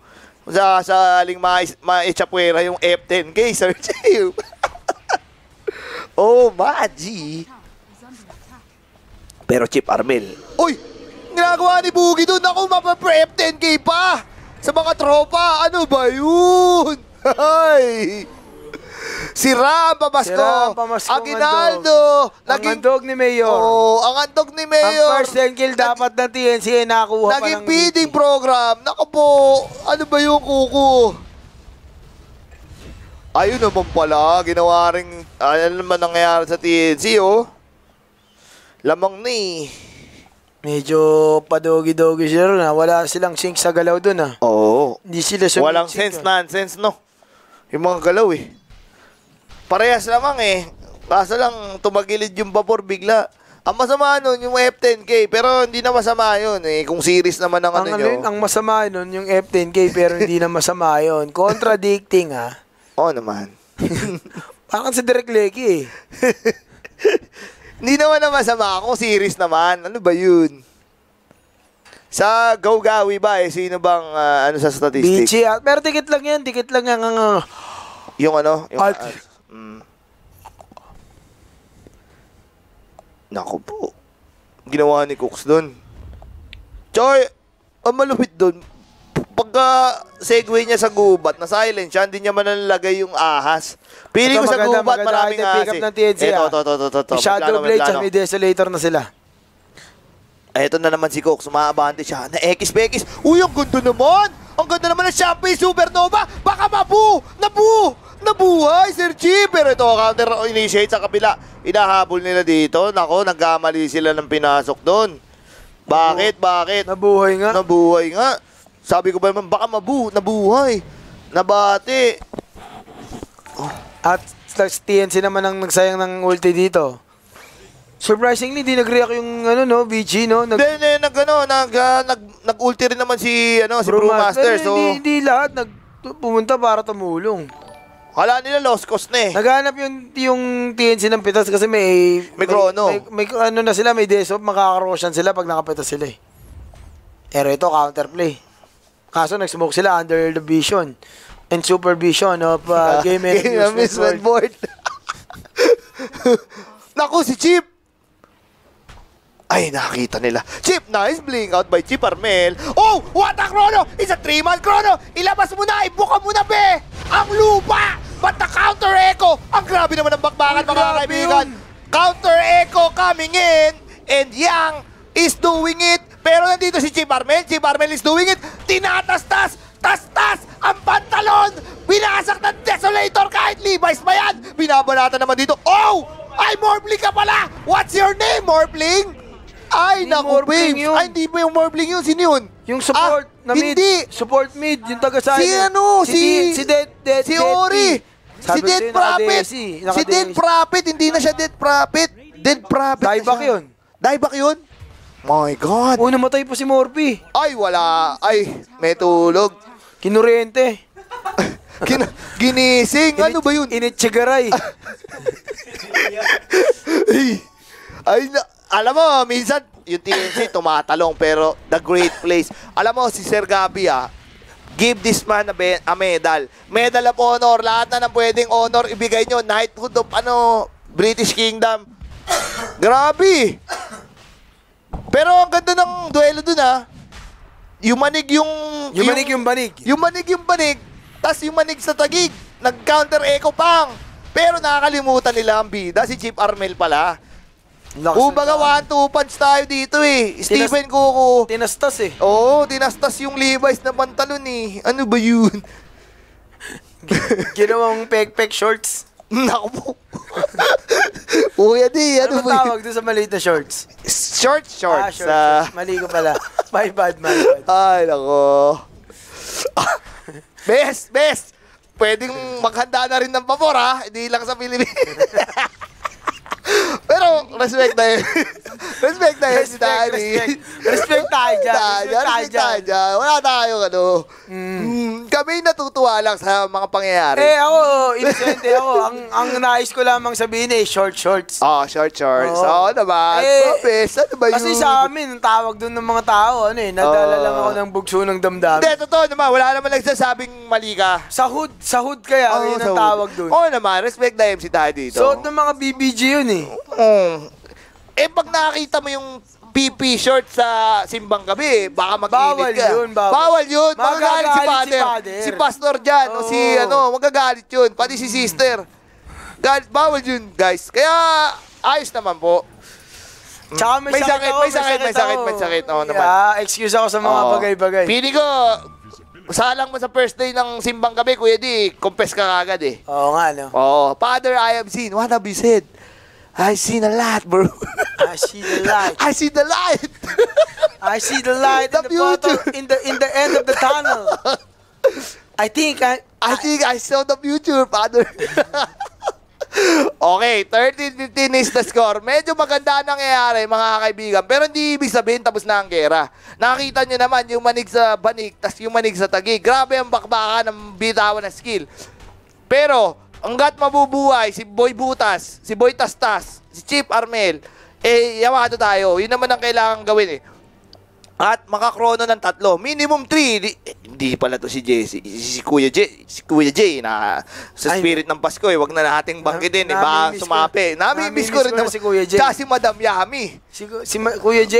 Sa aling maitsapwera yung F10K, Sir Chief. Oh, Maji. Pero Chip Armel. Uy! Ginagawa ni Boogie doon. Ako, mapapre-F10K pa! Sa mga tropa, ano ba yun? Ay! Si Ram Pamasco, Aguinaldo, naging andog ni Mayor. Oo, ang andog ni Mayor. Ang first kill dapat ng TNC nakuha pa ng naging feeding program. Naku po, ano ba yung kuko? Ayun naman pala, ginawa rin, ano naman nangyayari sa TNC, oh. Lamang ni. Medyo padogi-dogi siya rin, wala silang sync sa galaw dun, ah. Oo. Hindi sila sumit. Walang sense, nonsense, no? Yung mga galaw, eh. Parehas lamang eh. Kaso lang tumagilid yung vapor bigla. Ang masama nun yung F10K pero hindi na masama yun eh. Kung series naman ang ano nyo. Ang masama nun yung F10K pero hindi na masama yun. Contradicting ha. Oo naman. Parang si Direk Leki eh. Hindi naman na masama kung series naman. Ano ba yun? Sa Gawgawi ba eh? Sino bang ano sa statistics? Bichi. Pero dikit lang yan. Dikit lang yan. Yung ano? Yung Naku po. Ginawa ni Cooks doon. Choy, ang malupit doon. Pag pagka-segue niya sa gubat, na-silent siya, hindi niya manalagay yung ahas. Piling ko sa gubat, maganda, maraming ahas. Pick up ng TNC, Shadow Blade, siya may desolator na sila. Eto na naman si Cox, sumaabante siya. Na-ekis-pekis. Uy, ang ganda naman! Ang ganda naman ng Champagne Supernova! Baka mabu! Nabuhay, Sir G! Pero ito, counter-initiate sa kabila. Inahabol nila dito. Nako, nagkamali sila ng pinasok doon. Bakit? Nabuhay nga. Sabi ko ba naman, baka mabu, nabuhay. Nabati. Oh. At TNC naman ang nagsayang ng ulti dito. Surprisingly, di nag-react yung ano no, BG no. Nag-ulti rin naman si ano si Brewmaster so hindi lahat pumunta para tumulong. Akala nila lost cost na eh. Naghanap yung TNC ng pitas kasi may chrono. May ano na sila, may desoff, makakarosyan sila pag nakapitas sila eh. Pero ito counterplay. Kaso nag-smoke sila under the vision and supervision of game management board. Naku si Chip. Ay, nakita nila. Chip, nice blink out by Chip Armel. Oh, what a chrono! It's a 3-man chrono! Ilabas mo na, ibuka mo na, be! Ang lupa! But the counter echo! Ang grabe naman ang bakbakan, mga kaibigan. Counter echo coming in, and Yang is doing it. Pero nandito si Chip Armel. Chip Armel is doing it. Tinatastas! Tastas! Ang pantalon! Binasak ng Desolator kahit Levi's ba yan! Binabalatan naman dito. Oh! Ay, Morbling ka pala! What's your name, Morbling? Ay, naku, babes! Ay, hindi ba yung Morbling yun? Sino yun? Yung support na mid. Hindi! Support mid, yung taga-side. Si ano? Si Ori! Si Death Prophet! Si Death Prophet! Hindi na siya Death Prophet! Death Prophet na siya. Dieback yun? My God! Oh, namatay po si Morby! Ay, wala! Ay, may tulog. Kinurente. Ginising! Ano ba yun? Initsagaray. Ay, na... Alam mo, minsan, yung TNC tumatalong, pero the great place. Alam mo, si Sir Gaby, give this man a medal. Medal of honor. Lahat na ng pwedeng honor, ibigay nyo. Knighthood of, British Kingdom. Grabe. Pero ang ganda ng duelo dun, ha. Yung manig yung banig. Tas yung manig sa tagig. Nag-counter echo pang. Pero nakakalimutan nila ang bida. Si Chip Armel pala. Kumbaga 1-2 punch tayo dito eh. Steven Kuku. Tinastas eh. Oo, tinastas yung Levi's na pantalon eh. Ano ba yun? Ginawang peg-peg shorts. Naku po. Kuya D, ano ba tawag doon sa maliit na shorts? Shorts. Mali ko pala. My bad. Ay, naku. Best. Pwedeng maghanda na rin ng pabor ha. Hindi lang sa Pilipinas. Pero, respect na yun si Dani. Respect tayo dyan. Wala tayo, Kami natutuwa lang sa mga pangyayari. Eh, ako, inosente ako. Ang nais ko lamang sabihin eh, shorts. Short shorts. Oo naman. Profes, ano ba yun? Kasi sa amin, ang tawag doon ng mga tao, nadala lang ako ng bugso ng damdamin. Hindi, totoo naman. Wala naman nagsasabing mali ka. Sa hood kaya, yun ang tawag doon. Oo naman, respect na yun si tayo dito. So, ng mga BBG yun eh. Pag nakakita mo yung PP short sa simbang gabi, baka mag-init ka. Bawal yun. Magagalit si father. Si pastor dyan. Oh. Magagalit yun. Pati si sister. Bawal yun, guys. Kaya, ayos naman po. Tsaka may sakit. Excuse ako sa mga bagay-bagay. Pili ko, salang mo sa first day ng simbang gabi, Kuya D, confess ka agad eh. Oo nga, no? Oo. Father, I have seen. What have you said? I see the light, bro. I see the light. I see the light in the bottom, in the end of the tunnel. I think I saw the future, father. Okay, 13-15 is the score. Medyo maganda nangyayari, mga kaibigan. Pero hindi ibig sabihin tapos na ang gera. Nakita nyo naman yung manig sa banig, tas yung manig sa tagi. Grabe ang bakbakan ng bitawan na skill. Pero hanggat mabubuhay, si Boy Butas, si Boy Tastas, si Chip Armel, Yamado tayo. Yun naman ang kailangan gawin eh. at makakrono ng tatlo. Minimum 3. Hindi pala to si Jesse. Si Kuya J. Si Kuya J na sa spirit ng Pasko eh. Huwag na nating banggitin. Iba sumape. Nami-miss ko rin si Kuya J. Tsaka si Madam Yami. Si Kuya J.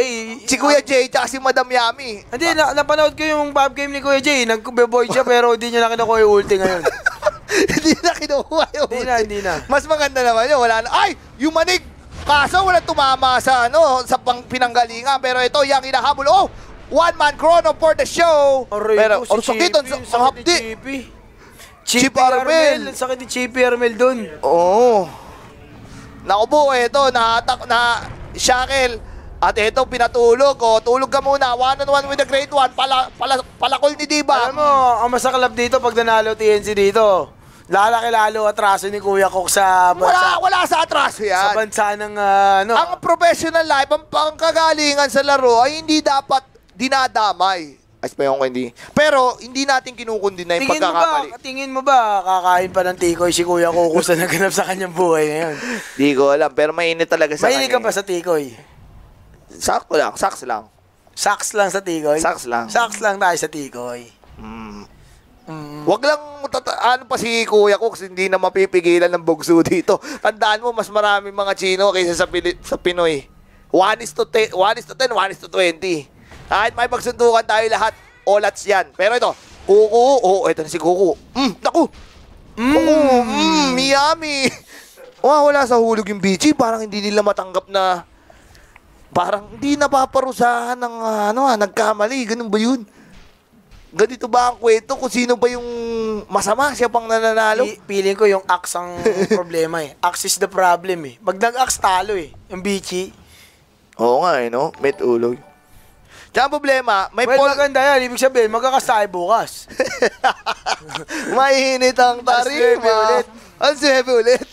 Si Kuya J. Tsaka si Madam Yami. Hindi, napanood ko yung pub game ni Kuya J. Nag-beboy siya pero hindi niya na kinukuha yung ulti ngayon. Hindi na kinukuha yung ulti. Hindi na. Mas maganda naman yun. Wala na. Ay! Yumanig! Kaso wala tumama sa ano sa pinanggalingan pero ito yung hinahabol. Oh, one man chrono for the show. Aray, pero orsokiton sa hapdi. Chip Armel, sakit ni Chip Armel doon. Oh. Naubo ito, nahatak na shackle at ito pinatulog. Oh, tulog ka muna. One on one with the great one. Palakol ni Diba. Alam mo, ang masaklap dito pag nanalo TNC dito. Lalaki-lalo atraso ni Kuya Kok sa bansa. Wala sa atraso yan. Sa bansa ng ano. Ang professional life, ang pangkagalingan sa laro ay hindi dapat dinadamay. Ay, spayong ko hindi. Pero hindi natin kinukundi na yung pagkakamali. Tingin mo ba kakain pa ng tikoy si Kuya Kok sa naganap sa kanyang buhay ngayon? Hindi ko alam, pero mainit talaga sa kanya. Mainit ka ba sa tikoy? Sakto lang, saks lang. Saks lang sa tikoy? Saks lang. Saks lang tayo sa tikoy. Wag lang ano pa si Kuya Cooks, hindi na mapipigilan ng bugso dito. Tandaan mo, mas maraming mga Chino kaysa sa Pinoy. 1:10, 1:20. Kahit may pagsundukan tayo lahat, all outs yan. Pero ito, Kuku, oh, ito na si Kuku. Naku! Miami! Wala sa hulog yung Bichi, parang hindi nila matanggap na, parang hindi napaparusahan ng nagkamali, ganun ba yun? Ganito ba ang kwento? Kung sino ba yung masama? Siya pang nananalo? Piling ko yung Axe ang problema eh. Axe is the problem eh. Pag nag-Axe talo eh. Yung Bichi. Oo nga eh no? Met ulo. Tsaka problema, may well, maganda yan. Ibig sabihin, magkakasahe bukas. Mainit ang tarima. Ang sebe ulit.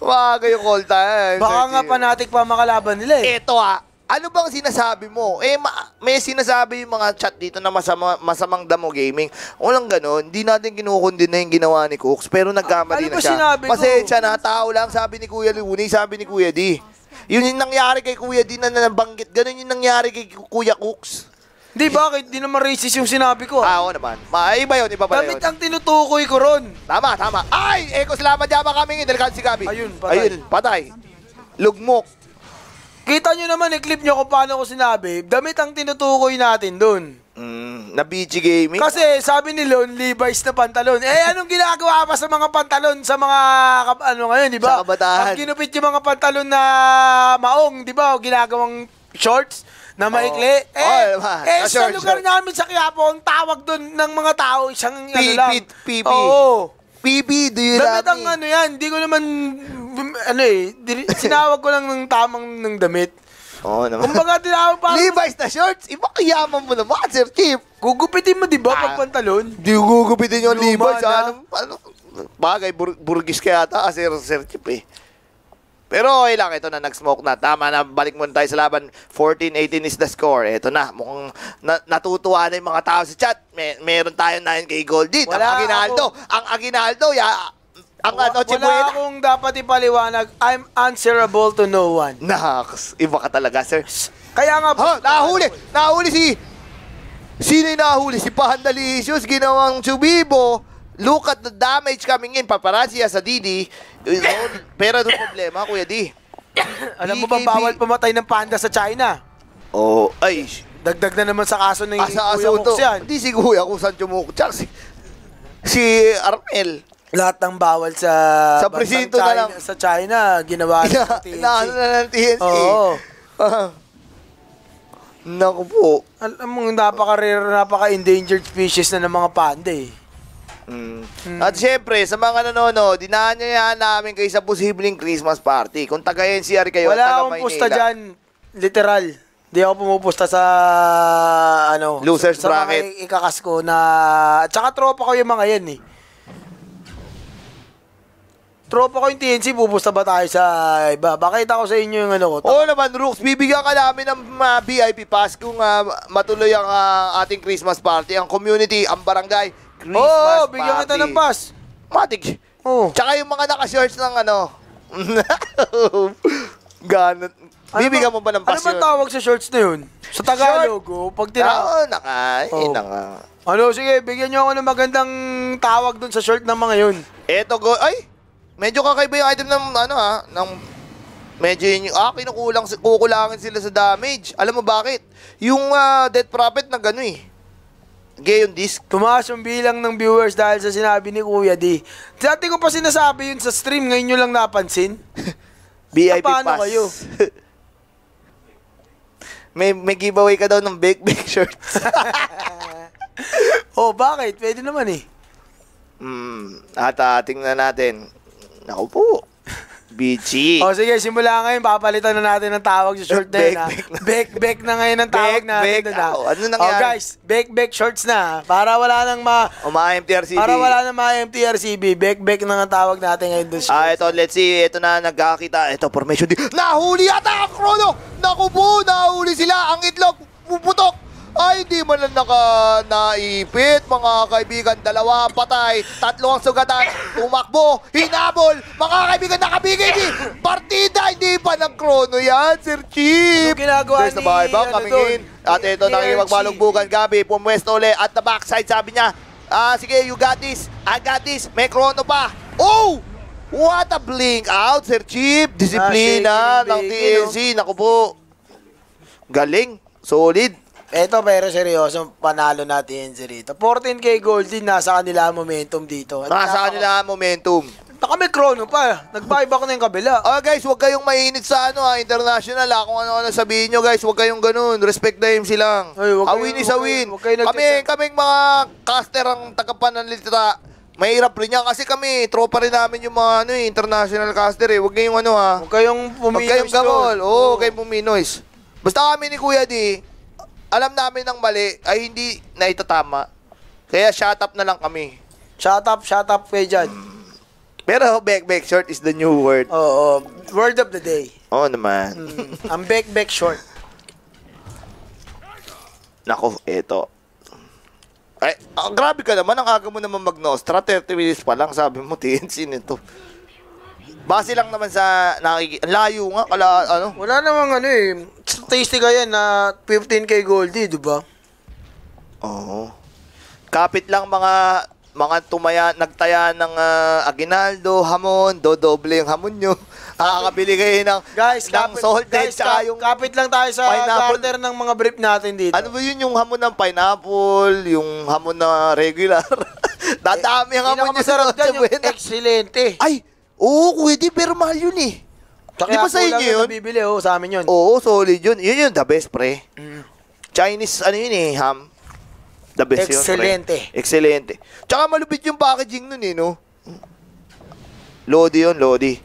Wag kayo call time. Baka nga panatik pa makalaban nila eh. Ito ah. Ano bang sinasabi mo? Eh, may sinasabi yung mga chat dito na masamang damo gaming. Walang ganon. Hindi natin kinukundi na yung ginawa ni Cooks. Pero nagkamali na siya. Pasensya na. Tao lang. Sabi ni Kuya Luni, sabi ni Kuya D. Yun yung nangyari kay Kuya D na nabanggit. Ganon yung nangyari kay Kuya Cooks. Di bakit? Di naman racist yung sinabi ko. Oo naman. Iba yun. Iba pala yun. Damit ang tinutukoy ko ron. Tama, tama. Ay! Eko, salamat dyan ba kami. Dalakan si Gaby. Ayun, patay. Lugmok. Kita nyo naman, i-clip nyo kung paano ko sinabi, damit ang tinutukoy natin dun. Na Bichi Gaming? Kasi sabi ni Lon, Levi's na pantalon. Eh, anong ginagawa pa sa mga pantalon sa mga, ngayon, di ba? Sa kabataan. Ang ginupit yung mga pantalon na maong, di ba? Ginagawang shorts na maikli. Sa lugar namin sa Quiapo, ang tawag dun ng mga tao, isang ano lang. PB. Oo. PB, do you love me? Damit ang ano yan, hindi ko naman... sinawag ko lang ng tamang ng damit. Oo naman. Kumbaga tinawag parang... Levi's na shorts? Iba kayaman mo naman, Sir Chief. Gugupitin mo, di ba, pag pantalon? Di gugupitin yung Levi's. Bagay, burgis kaya ta, Sir Chief eh. Pero okay lang, ito na, nag-smoke na. Tama na, balik muna tayo sa laban. 14-18 is the score. Ito na, mukhang natutuwa na yung mga tao sa chat. Meron tayo 9K gold dito. Ang Aguinaldo, wala akong dapat ipaliwanag. I'm answerable to no one. Naks, iba ka talaga, sir. Kaya nga po. Nahuli si... Sino yung nahuli? Si Pandalicious, ginawang Chubibo. Look at the damage coming in. Paparazzi sa Didi. Pero ito problema, Kuya D. Alam mo ba, bawal pumatay ng panda sa China? Oo. Ay. Dagdag na naman sa kaso ng Kuya Kux yan. Hindi si Kuya Kux ang Chumukchak. Si Armel. Lahat ng bawal sa presinto na lang. Sa China, ginawa ng TNC. Ng TNC. Oo. Naku po. Alam mo, napaka-rare, napaka-endangered species na ng mga panda eh. At syempre, sa mga nanonood, dinanyayahan namin kayo sa posibleng Christmas party. Kung taga-NCR kayo, wala akong pusta dyan. Literal. Hindi ako pumupusta sa, losers bracket. Sa mga ikakas ko na, tsaka tropa ko yung mga yan eh. Tropa ko yung TNC, pupusta ba tayo sa iba? Bakit ako sa inyo yung ko? Oo naman, Rooks. Bibigyan ka namin ng VIP pass kung matuloy ang ating Christmas party. Ang community, ang barangay, Christmas party. Oo, bigyan kita ng pass. Matik. Tsaka yung mga naka-shorts ng Ganon. Bibigyan mo ba ng pasyon? Ano ba tawag sa shorts na yun? Sa Tagalog, oh, pag tira... Ano, sige, bigyan nyo ako ng magandang tawag dun sa short ng mga yun. Eto, go... Ay! Medyo kakaiba yung item ng, ano ha, ng... Medyo yun yung... Ah, kukulangin sila sa damage. Alam mo bakit? Yung Death Prophet na gano'n eh. Gay yung disc. Tumaas yung bilang ng viewers dahil sa sinabi ni Kuya D. Dati ko pa sinasabi yun sa stream, ngayon nyo lang napansin. VIP pass. Kayo? May giveaway ka daw ng bake shirts. Oh, bakit? Pwede naman eh. Tingnan natin. Naku po. Bichi. Oh, sige, simula ngayon. Papalitan na natin ang tawag sa short na yun. Bake na ngayon ang tawag natin. Ano nangyari? Oh, guys. Bake shorts na. Para wala nang ma-MTRCB. Para wala nang ma-MTRCB. Bake na nga tawag natin ngayon doon. Ito, let's see. Ito na, nagkakita. Ito, formation din. Nahuli yata ang Chrono! Naku po, nahuli sila. Ang itlog, puputok. Ay, di man lang naipit, mga kaibigan. Dalawa patay, tatlo ang sugatan, tumakbo, hinabol, mga kaibigan, nakabigay. Partida, hindi pa ng Chrono yan, Sir Chief. Ano ginagawa ni... At ito, nakikipagbalugbugan, Gabi, pumwesto ulit. At the backside, sabi niya, sige, you got this, I got this, may Chrono pa. Oh! What a blink out, Sir Chief. Disiplina ng TNC, naku po. Galing, solid. Eto, pero seryoso, panalo natin yan dito. 14K gold din, nasa kanila momentum dito. Nasa kanila momentum. Baka may Chrono pa. Nag-buyback na yung kabila. Oh, guys, huwag kayong mainit sa international. Kung ano-ano sabihin nyo, guys, huwag kayong ganun. Respect na him silang. Awin is awin. Kaming mga caster ang tagapanalita. Mahirap rin yan kasi kami, tropa rin namin yung mga international caster eh. Huwag kayong ano ha. Huwag kayong puminoys. Huwag kayong gamol. Oo, huwag kayong puminoys. Basta kami ni Kuya D, alam namin ng mali ay hindi na itatama. Kaya shut up na lang kami. Shut up kayo dyan. Pero back short is the new word. Oo, word of the day. Oo naman. Ang back short. Nako, eto. Ay, grabe ka naman. Ang aga mo naman mag-Nostra. 30 minutes pa lang. Sabi mo, TNC nito. Base lang naman sa nakikita. Layo nga, kala ano. Wala namang ano eh. Statistika yan na 15K gold eh, diba? Oo. Kapit lang mga tumaya, nagtaya ng aginaldo, hamon, dodoble yung hamon nyo. Kakabili kayo ng salted, tsaka yung... Kapit lang tayo sa order ng mga brief natin dito. Ano ba yun yung hamon ng pineapple, yung hamon na regular? Dadami ang hamon nyo sa Nochebuena. Excelente. Ay! Oo, Kwedi, pero mahal yun eh. Di ba sa inyo yun? Nabibili, oh, sa amin yun. Oo, solid yun. Yun the best, pre. Chinese, ano yun eh, ham. The best yun, pre. Excelente. Excelente. Tsaka malupit yung packaging nun eh, no? Lodi yun, Lodi.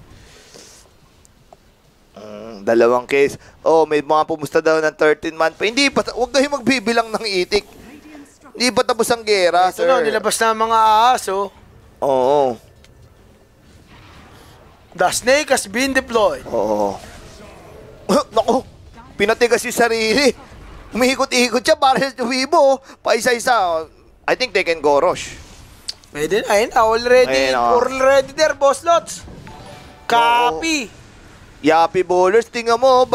Dalawang case. Oh, may mga pumusta daw ng 13 month pa. Hindi pa, huwag kayo magbibilang ng itik. Hindi pa tapos ang gera, sir. Ito na, nilabas na mga aso. Oo. The snake has been deployed. Oo. Naku, pinatigas yung sarili. Umihikot-ihikot siya para sa Weibo. Paisa-isa. I think they can go rush. Pwede na. Ayun, already there, boss lots. Copy. Yapi bowlers, tingnan mo.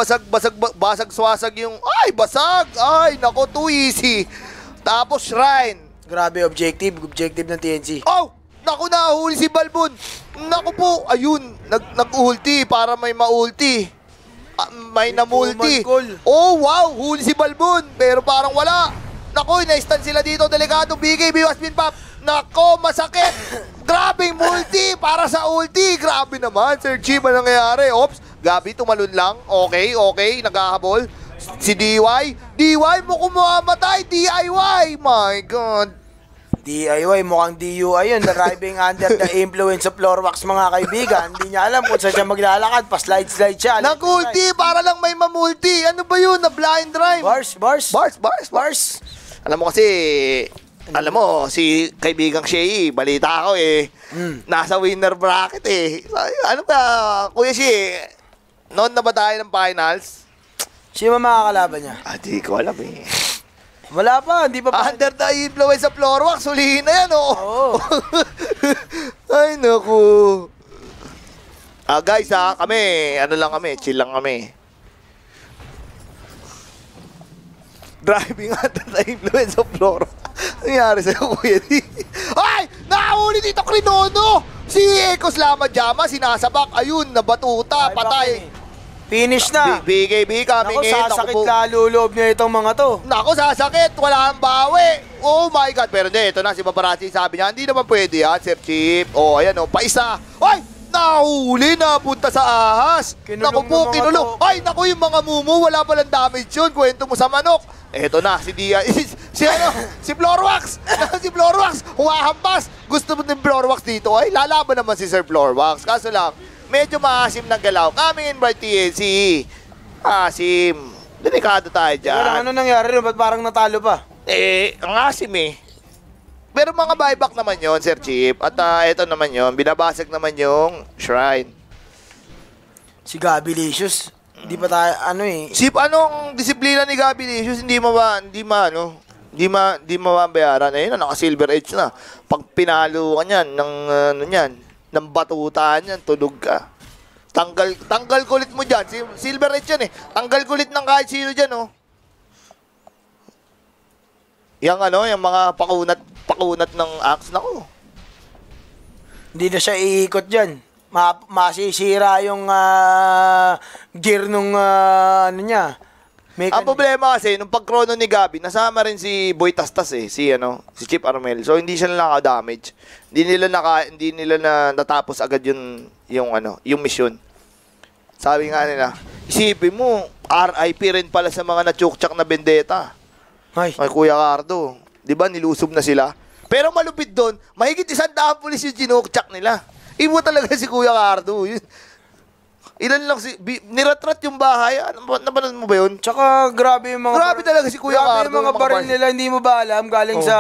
Basag-swasag yung... Ay, basag! Ay, naku, too easy. Tapos, shrine. Grabe, objective ng TNC. Oh! Naku, nahuli si Balbon. Naku po, ayun, nag-ulti para may ma-ulti. May namulti. Oh, wow, huli si Balbon. Pero parang wala. Naku, na-stand sila dito. Delikado, BK, Biwas, Binpap. Naku, masakit. Grabing multi para sa ulti. Grabe naman, Sir G, ba nangyayari? Oops, Gabi, tumalun lang. Okay, naghahabol. Si DY mo kumamatay, DIY. My God. DIY, mukhang DUI yun. Driving under the influence of Lorwax, mga kaibigan. Hindi niya alam kung saan siya maglalakad. Pa-slide-slide siya. Nag-ulti para lang may mamulti. Ano ba yun? Na blind drive. Bars. Alam mo kasi, si kaibigang Shea, balita ako eh. Nasa winner bracket eh. Ano ba, Kuya Shea, noon na ba tayo ng finals? Siya makakalaban niya. Di ko alam eh. Wala pa, hindi pa pa. Under the influence of Florwax, hulihin na yan, oo. Ay, naku. Guys, kami, chill lang kami. driving under the influence of Loro. Nangyari sa'yo, Kuya D? Ay! Nakahuli dito, Krinono! Si Ekos Lama Jama, sinasabak. Ayun, nabatuta, patay. Finish na. BKB coming in. Naku, sasakit lalo loob niya itong mga to. Naku, sasakit. Wala kang bawi. Oh my God. Pero hindi, ito na si Paparazzi. Sabi niya, hindi naman pwede ha, Sir Chip. Oh, ayan o, paisa. Ay! Nahuli na, punta sa ahas. Naku po, kinulong. Ay, naku, yung mga mumu, wala palang damage yun. Kwento mo sa manok. Eto na, si Dia. Si Florwax. Si Florwax, huwahampas. Gusto mo ng Florwax dito. Ay, lalaban naman si Sir Florwax. Kaso lang, medyo maasim ng galaw. Kaming invite TNC. Asim. Delikado tayo dyan. Wala, ano nangyari nun? Ba't parang natalo pa? Eh, ang asim eh. Pero mga buyback naman yon, Sir Chip. At ito naman yon, binabasag naman yung shrine. Si Gaby Licious. Hindi pa tayo, ano eh. Sip, anong disiplina ni Gaby Licious? Hindi mabayaran. Ayun, naka-silver edge na. Pag pinalo ka niyan, ng batutaan yan, tulog ka. Tanggal kulit mo dyan. Silver edge yan eh. Tanggal kulit ng kahit sino dyan, oh. Yang ano, yung mga pakunat ng axe na ko. Hindi na siya iikot dyan. Masisira yung gear nung ano niya. Ang problema kasi, nung pag-chrono ni Gaby, nasama rin si Boy Tastas eh, si Chief Armel. So hindi siya naka-damage. Hindi nila natapos agad yung mission. Sabi nga nila, isipin mo, RIP rin pala sa mga na-chuk-chak na vendetta. Ay Kuya Cardo, 'di ba nilusob na sila? Pero malupit doon, mahigit 100 pulis yung ginukchak nila. Ibo talaga si Kuya Cardo. Ilan lang niratrat yung bahay. Napanood mo ba yun? Tsaka grabe yung mga... Grabe talaga si Kuya Cardo. Grabe yung mga baril nila, hindi mo ba alam? Galing sa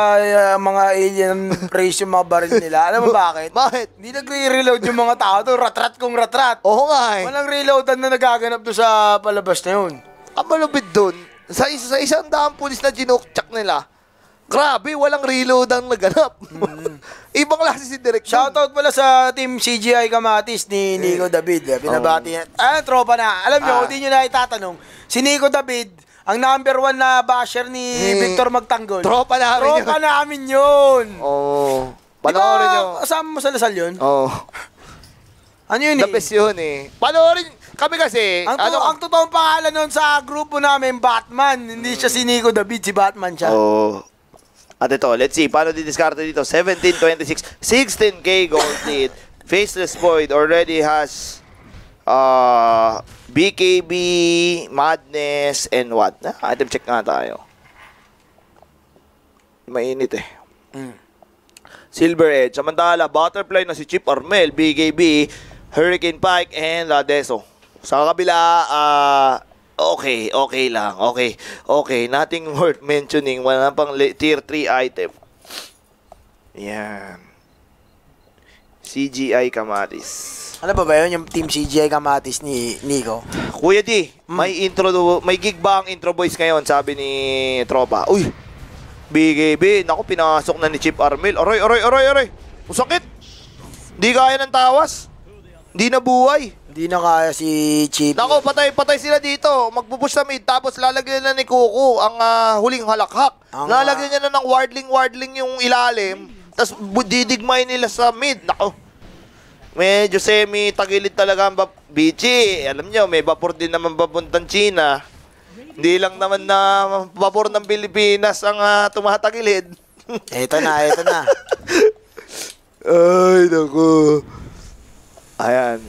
mga alien race yung mga baril nila. Alam mo bakit? Bakit? Hindi nagre-reload yung mga tao doon. Ratrat kung ratrat. Oo nga eh. Walang reloadan na nagaganap doon sa palabas na yun. Ang malupit doon, sa isang daang pulis na ginukchak nila, grabe, walang reload ang naganap. Ibang klase si Direk. Shoutout pala sa team CGI Kamatis ni Nico David. Binabati niya. Ah, tropa na. Alam niyo, hindi niyo na itatanong. Si Nico David, ang number 1 na basher ni Victor Magtanggol. Tropa namin yun. Oo. Panoorin nyo. Kasama mo sa Lasal yun? Oo. Ano yun eh? The best yun eh. Panoorin nyo. Kami kasi, ang totoong pangalan nun sa grupo namin, Batman. Hindi siya si Nico David, si Batman siya. Oo. At ito, let's see, paano didiscarte dito? 17, 26, 16K gold lead. Faceless Void already has BKB, Madness, and what? Item check nga tayo. Mainit eh. Silver Edge. Samantala, Butterfly na si Chip Armel, BKB, Hurricane Pike, and Ladeso. Sa kabila, okay lang. Okay, nothing worth mentioning. Wala pang tier 3 item. Ayan. CGI Kamatis. Ano ba yun? Yung team CGI Kamatis ni Nico? Kuya D, may gig ba ang intro boys ngayon? Sabi ni Tropa. Uy, BKB. Naku, pinasok na ni Chip Armel. Aray. Usakit. Di kaya ng tawas. Di na buhay. Hindi na kaya si Chip. Nako, patay sila dito. Magpupush na mid, tapos lalagyan na ni Kuku ang huling halakhak. Lalagyan niya na ng wardling yung ilalim. Tapos didigmay nila sa mid. Nako. Medyo semi-tagilid talaga ang Bichi. Alam nyo, may vapor din naman papuntang China. Hindi lang naman na vapor ng Pilipinas ang tumatagilid. Ito na. Ay, naku. Ayan.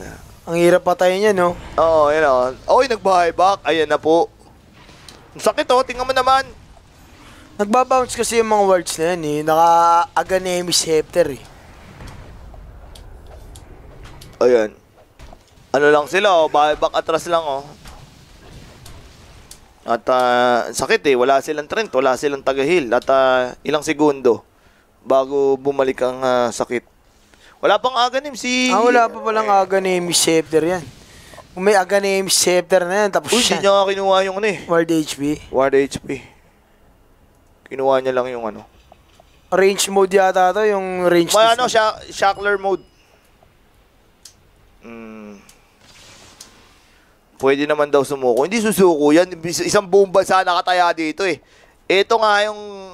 Ang hirap patayin niya, no? Oo, yun o. Oy, nag-buyback. Ayan na po. Ang sakit o, tingnan mo naman. Nagbabounce kasi yung mga words na yan, eh. Naka-Aghanemis Scepter, eh. Ayan. Ano lang sila, o. Buyback atras lang, o. At, sakit, eh. Wala silang trend, wala silang tagahil. At, ilang segundo bago bumalik ang sakit. Wala pang Aghanim si... wala pa palang Aghanim Scepter yan. Kung may Aghanim Scepter na yan, tapos siya. Uy, hindi niya kinuha yung ano eh. Ward HP. Kinuha niya lang yung ano. Range mode yata ito, yung range... May ano, shackler mode. Pwede naman daw sumuko. Hindi susuko yan. Isang buong bansa nakataya dito eh. Ito nga yung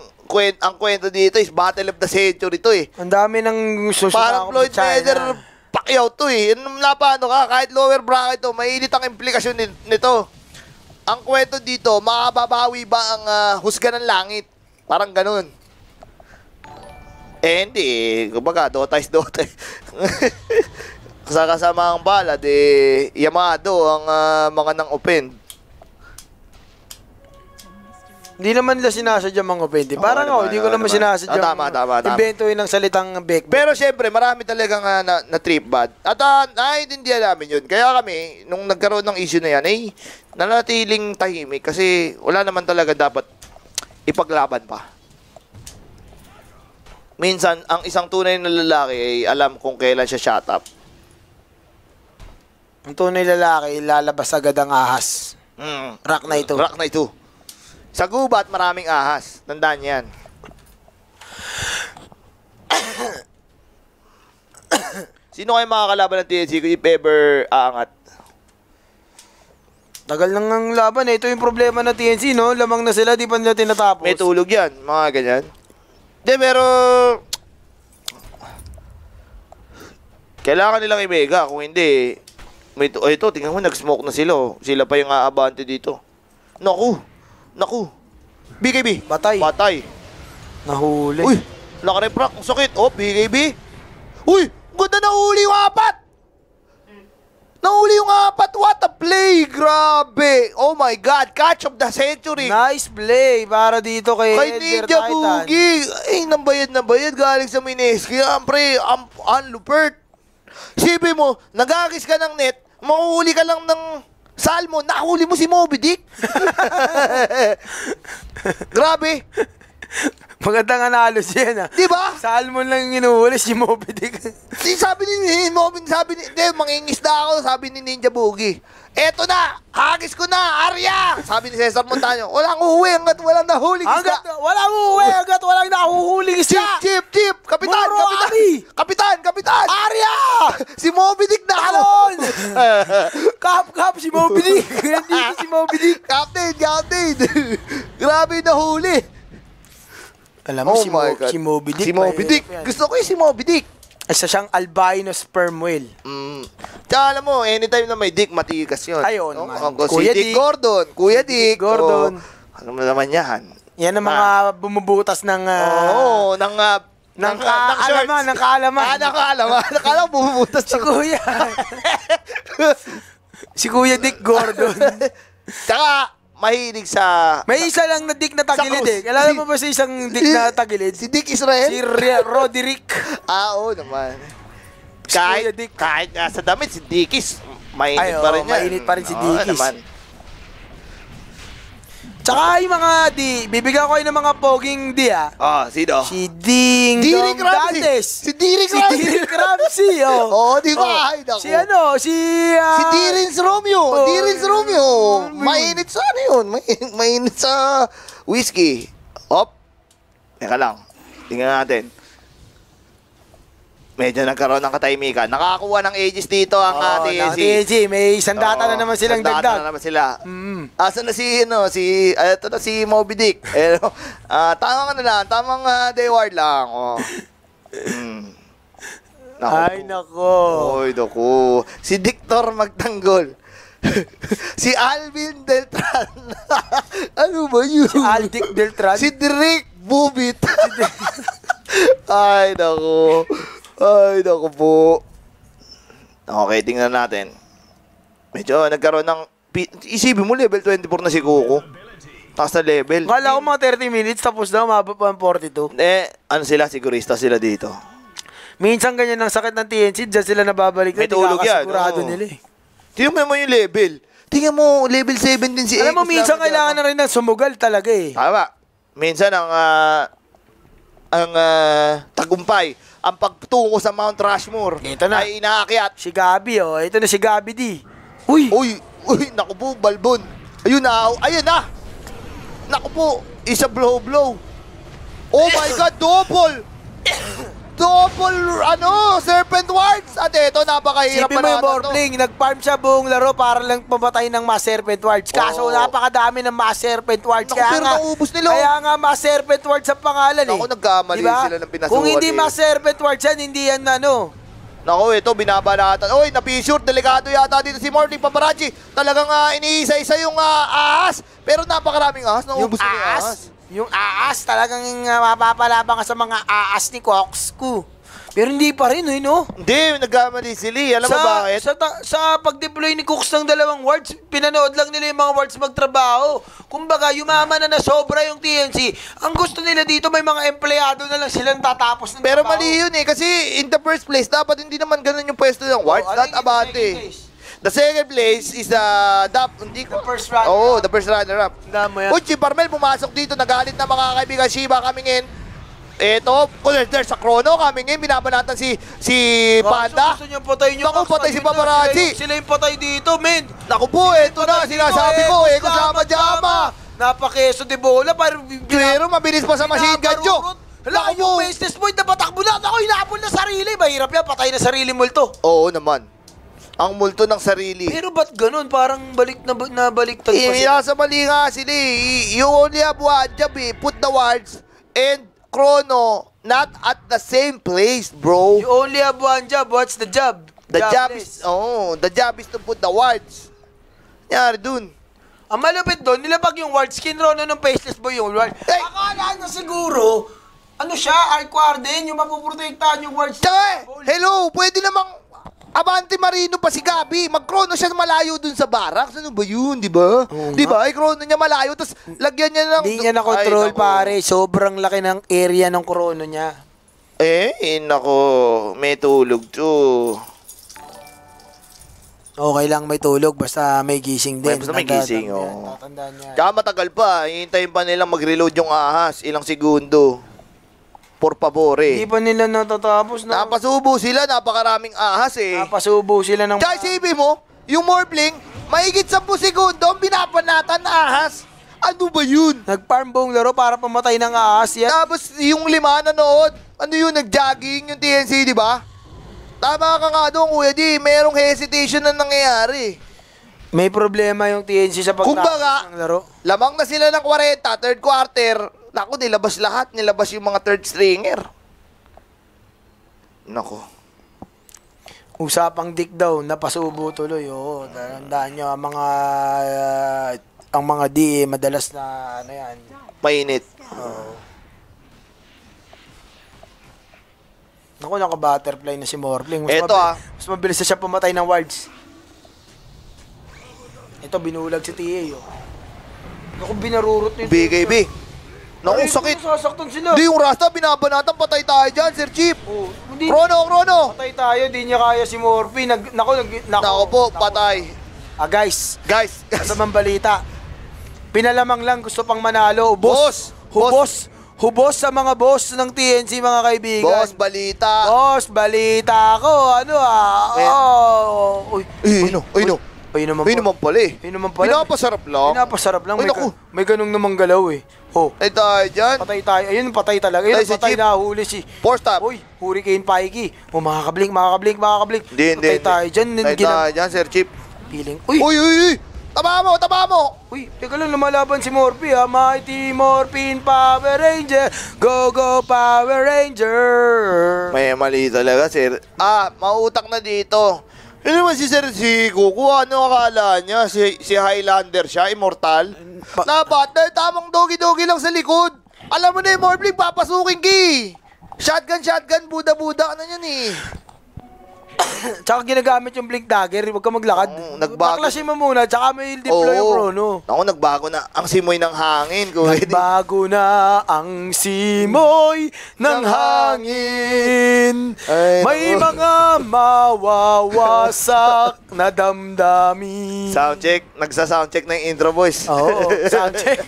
ang kwento dito is Battle of the Century to eh. Ang dami ng susunod. Parang Floyd Mayweather, Pacquiao to eh. Napano ka, kahit lower bracket to, mainit ang implikasyon nito. Ang kwento dito, makababawi ba ang husga ng langit? Parang ganun. Eh hindi eh. Kumbaga, Dota is Dota. Kasama ang balad eh, Yamado ang mga nang-offend. Hindi naman nila sinasadya mga pwede. Parang ako, hindi ko naman sinasadya. Tama, tama, tama. Inventoyin ng salitang back. Pero syempre, marami talagang na-trip bad. At naiintindihan namin yun. Kaya kami, nung nagkaroon ng issue na yan, eh, nanatiling tahimik kasi wala naman talaga dapat ipaglaban pa. Minsan, ang isang tunay na lalaki ay alam kung kailan siya shut up. Ang tunay lalaki, lalabas agad ang ahas. Mm. Rock na ito. Rock na ito. Sa gubat, maraming ahas. Tandaan yan. Sino kayo makakalaban ng TNC if ever aangat? Tagal lang ang laban eh. Ito yung problema ng TNC, no? Lamang na sila, di pa nila tinatapos. May tulog yan, mga ganyan. Hindi, pero... kailangan nilang i-mega. Kung hindi, may ito, tingnan mo, nag-smoke na sila. Sila pa yung aabante dito. Naku! Naku. BKB. Batay. Batay. Nahuli. Uy. Nakareprock. Ang sakit. Oh, BKB. Uy. Ganda nahuli yung apat. Nahuli yung apat. What a play. Grabe. Oh my God. Catch of the century. Nice play. Para dito kay Elder Titan. Kay Ninja Boogie. Ay, nambayad. Galing sa Minis. Kaya, pre, unlupert. Sipi mo, nagagis ka ng net, mahuhuli ka lang ng... Salmo, nahuli mo si Moby Dick. Grabe. Magandang analos yan, ha? Diba? Salmo lang yung inuhuli si Moby Dick. Sabi ni Moby, sabi ni... Hindi, mangingisda ako, sabi ni Ninja Boogie. Eto na, hagis ko na, Arya! Sabi ni Cesar Montaño, walang uwi hanggat walang nahuling isda. Walang uwi hanggat walang nahuhuling isda. Chip! Kapitan, Moro, kapitan! Ari. Kapitan! Arya! Si Moby Dick na halon! Kap, si Moby Dick! Hindi si Moby Dick! Captain! Grabe nahuli! Alam mo, si Moby Dick. Si Moby Dick. Gusto ko yung si Moby Dick. Isa siyang albino sperm whale. Mm. Tsaka alam mo, anytime na may dick, matigas yun. Ayun. No? Kuya si Dick Gordon. Kuya Dick Gordon. Ano mo naman yan? Yan ang mga bumubutas ng... ng kaalaman. Nakaalaman. Bumubutas si Kuya. Si Kuya Dick Gordon. Tsaka... mahilig sa... May isa lang na dick na tagilid eh. Alam mo ba sa isang dick na tagilid? Si Dick Israel? Si Roderick. Oo naman. Kahit sa damit, si Dickies, mainit pa rin yan. Mainit pa rin si Dickies. Tsaka yung mga di, bibigyan ko kayo ng mga poging di ha. Oh, sino? Si Ding Dong Dantes. Si Direk Ramsey. Oo, di ba? Si ano, si Dirins Romeo. Mainit sa ano yun? Mainit sa whiskey. Hop. Teka lang. Tingnan natin. Medyo nagkaroon ng katahimikan. Nakakakuha ng ages dito ang TNC. May sandata na naman silang dagdag. Sandata na naman sila. Asan na si Moby Dick. Tamang ano lang, tamang dayward lang. Ay, naku. Si Dictor Magtanggol. Si Alvin Deltran. Ano ba yun? Si Aldic Deltran. Si Direk Bubit. Ay, naku. Ay, naku po. Okay, tingnan natin. Medyo nagkaroon ng... Isipin mo, level 24 na si Kuko. Taas na level. Kala ko mga 30 minutes, tapos na, mababa pa ang 42. Eh, ano sila? Sigurista sila dito. Minsan ganyan ang sakit ng TNC, dyan sila nababalik. May tulog yan. Sigurado nila eh. Tingnan mo yung level. Tingnan mo, level 7 din si X. Alam mo, minsan kailangan na rin ng sumugal talaga eh. Tama. Minsan ang tagumpay, ang pagtungo sa Mount Rushmore ay inaakyat. Si Gaby, oh. Ito na si Gaby D. Uy, naku po, balbon. Ayun na. Naku po, isa blow. Oh my God, double. Double, ano, Serpent Wards! At eto, napakahirap pa naman ito. Sipin mo yung Morpling, nag-farm siya buong laro para lang pamatay ng mga Serpent Wards. Kaso napakadami ng mga Serpent Wards. Naku, pero naubos nila. Kaya nga mga Serpent Wards sa pangalan eh. Naku, nagkamali sila ng pinasuhan eh. Kung hindi mga Serpent Wards yan, hindi yan ano. Naku, ito, binabanatan. Uy, na-pissure, delikado yata dito si Morpling. Paparazzi, talagang iniisa-isa yung ahas. Pero napakaraming ahas, naubos nila yung ahas. Yung aas, talagang mapapalaban ka sa mga aas ni Koksku. Pero hindi pa rin, eh, no? Hindi, nagkamali si Lee. Alam mo bakit? Sa pag-deploy ni Cooks ng dalawang wards, pinanood lang nila yung mga wards magtrabaho. Kumbaga, yumaman na sobra yung TNC. Ang gusto nila dito, may mga empleyado na lang silang tatapos ng pero trabaho. Mali yun eh, kasi in the first place, dapat hindi naman ganun yung pwesto ng wards, not abate. The second place is the first runner-up. Oh, the first runner-up. Uchi, Parmel pumasok dito, nagalit na mga kaibigan. Shiba coming in. Eto, there's a chrono coming in. Binabanatan si Panda. Gusto niyang patayin niyo. Naku, patay si Paparazzi. Sila yung patay dito, men. Naku po, eto na, sinasabi ko. Eko, sama-jama. Napakeso de bola. Pero mabilis pa sa machine gun nyo. Hala, yung business point na patakbo na. Naku, hinapon na sarili. Mahirap yan, patay na sarili mo ito. Oo naman. Ang multo ng sarili. Pero ba't ganun? Parang nabaliktag pa siya. Nasa mali nga sila eh. You only have one job eh. Put the wards and chrono not at the same place, bro. You only have one job. What's the job? The job is, oh, the job is to put the wards. Nangyari dun. Ang malapit dun, nilabag yung wards. Kinrono ng Faceless Boy yung wards. Akala na siguro, ano siya, Arquarden, yung mapuprotektahan yung wards. Tsaka, hello, pwede namang Abante Marino pa si Gaby, mag-chrono siya malayo dun sa barracks. Ano ba yun, di ba? Di ba? I-chrono niya malayo, tapos lagyan niya ng... Hindi niya na-control, pare. Sobrang laki ng area ng chrono niya. Eh, nako. May tulog to. Okay lang may tulog, basta may gising din. Basta may gising, oo. Tsaka matagal pa. Hihintayin pa nilang mag-reload yung ahas. Ilang segundo. Por favor eh. Hindi pa nila natatapos na. Napasubo sila, napakaraming ahas eh. Napasubo sila ng... Tsaka isipin mo, yung Morpling, mahigit 10 segundo, binapanatan na ahas. Ano ba yun? Nag-farm buong laro para pamatay ng ahas yan. Tapos yung lima na noon, ano yun, nag-jogging yung TNC, di ba? Tama ka nga doon, Kuya D, merong hesitation na nangyayari. May problema yung TNC sa pagtapos ng laro. Lamang na sila ng 40, third quarter. Naku, nilabas lahat. Nilabas yung mga third stringer. Naku. Usapang dick daw, napasubo tuloy. Oo, tandaan nyo, ang mga di, madalas na, ano yan. Mainit. Oo. Naku, naka-butterfly na si Morpling. Mas mabilis na siya pumatay ng wards. Ito, binulag si TA, oh. Naku, binarurot nyo. BKB. Naku, sakit. Hindi yung Rasta, binabanatan, patay tayo dyan, Sir Chief. Chrono. Patay tayo, di niya kaya si Morphy. Naku po, patay. Ah, guys. Masamang balita. Pinalamang lang, gusto pang manalo. Hubos sa mga boss ng TNC, mga kaibigan. Boss, balita ako. Ano oh. Uy naman pala. Pinapasarap lang. Uy, naku. May ganung namang galaw eh. Oh. Ay tayo dyan. Patay tayo. Ayun, patay talaga. Ayun, patay na huli si... Force tap. Uy, Hurricane Pikey. Oh, makakablink. Hindi. Patay tayo dyan. Patay dyan, Sir Chief. Piling. Uy. Taba mo. Uy, teka lang, lumalaban si Morphy ha. Mighty Morphin Power Ranger. Go Power Ranger. May mali talaga, Sir. Mautak na dito. Ano naman si Sir Zico? Kung ano akala niya, si Highlander siya, immortal. Napatay, tamang dogi-dogi lang sa likod. Alam mo na yung Morpling, papasukin ki. Shotgun, buda-buda, ano yan eh. Tsaka ginagamit yung blink dagger, huwag ka maglakad. Baklasin mo muna, tsaka may deploy yung chrono. Ako, nagbago na ang simoy ng hangin. Nagbago na ang simoy ng hangin. May mga mawawasak na damdamin. Soundcheck. Nagsa-soundcheck na yung intro, boys. Oo, soundcheck.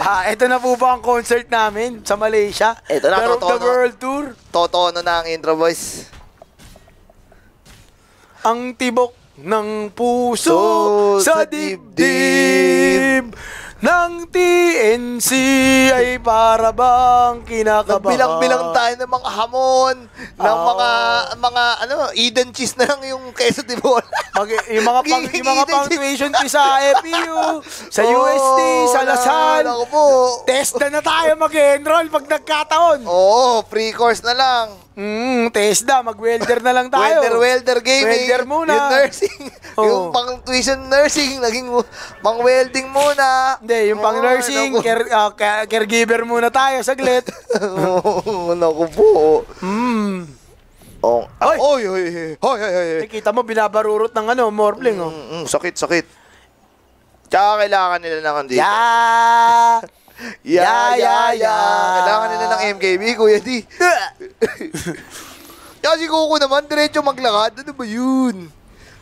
Ito na po ba ang concert namin sa Malaysia? Ito na, the World Tour. Totoo na ang intro, boys. Ang tibok ng puso sa dibdib ng TNC ay para bang kinakabahan. Bilang-bilang tayo ng mga hamon, ng mga ano, Eden cheese na lang yung queso de bola. Yung mga punctuation cheese sa FEU, sa UST, sa Lasal. Testa na tayo mag-enroll pag nagkataon. Oo, free course na lang. Tesda, mag-welder na lang tayo. Welder gaming. Welder muna. Yung nursing. Oh. Yung pang-tuition nursing, naging pang-welding muna. Hindi, yung pang-nursing, caregiver muna tayo, saglit. Oo, naku po. Oh. Hoy. Kita mo, binabarurot ng ano, morphling. Sakit, sakit. Tsaka kailangan nila naman dito. Kailangan nila ng MKB, Kuya D. Kaya si Kuko naman, diretso maglakad. Ano ba yun?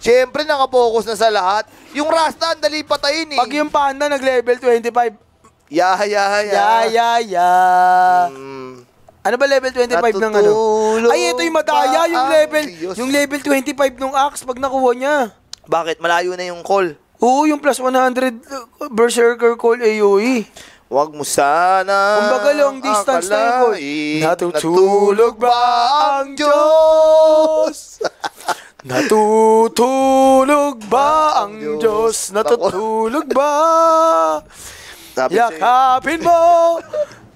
Siyempre, nakapokus na sa lahat. Yung Rasta, ang dali patayin eh. Pag yung Panda, nag-level 25. Ano ba level 25 ng ano? Ay, ito yung madaya. Yung level 25 ng Axe, pag nakuha niya. Bakit? Malayo na yung call. Oo, yung plus 100 Berserker Call AOE. Huwag mo sana kumbaga long distance na yun. Natutulog ba ang Diyos? Natutulog ba ang Diyos? Natutulog ba? Yakapin mo,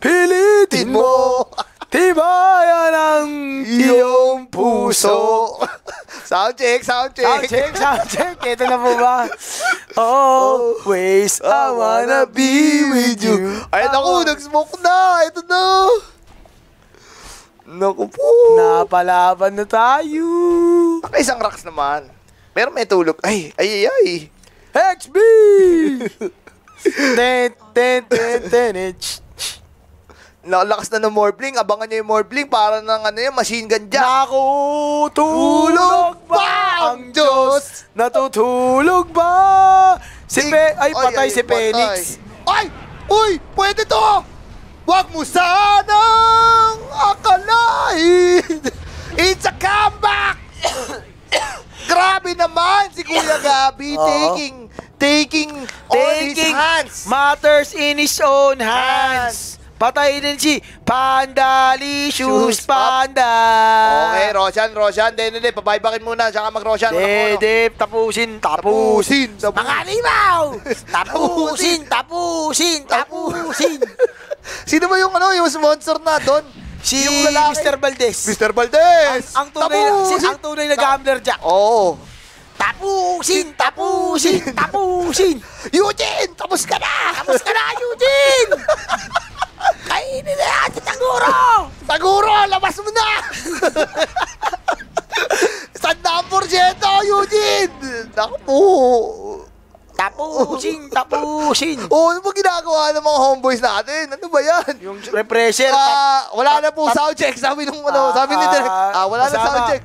pilitin mo, tibayan ang iyong puso. Soundcheck. Ito na po ba? Always I wanna be with you. Ay, naku, nag-smoke na. Ito na. Naku po. Napalaban na tayo. Naka-isang rocks naman. Meron may tulog. Ay. HB! Nalakas na ng Morbling. Abangan niya yung Morbling para ng ano yung machine gun dyan. Nakutulog ba ang Diyos? Natutulog ba? Patay si Phoenix. Pwede to! Huwag mo sanang akalain. It's a comeback! Grabe naman si Kuya Gaby. Taking matters in his own hands. Patay din si Pandali Shoes Panda. Okay, Roshan. Hindi. Pabaybakin muna. Saka mag-Roshan. Tapusin. Makalimaw! Tapusin. Sino ba yung ano, yung sponsor na doon? Si Mr. Valdez. Ang tunay na gambler dyan. Oo. Tapusin. Eugene, tapos ka na, Eugene. Kainin na natin, Taguro, labas mo na! 100%, Eugene! Naku po! Tapusin! Ano ba ginagawa ng mga homeboys natin? Ano ba yan? Yung refresher. Wala na po soundcheck. Sabi ni Direk, wala na soundcheck.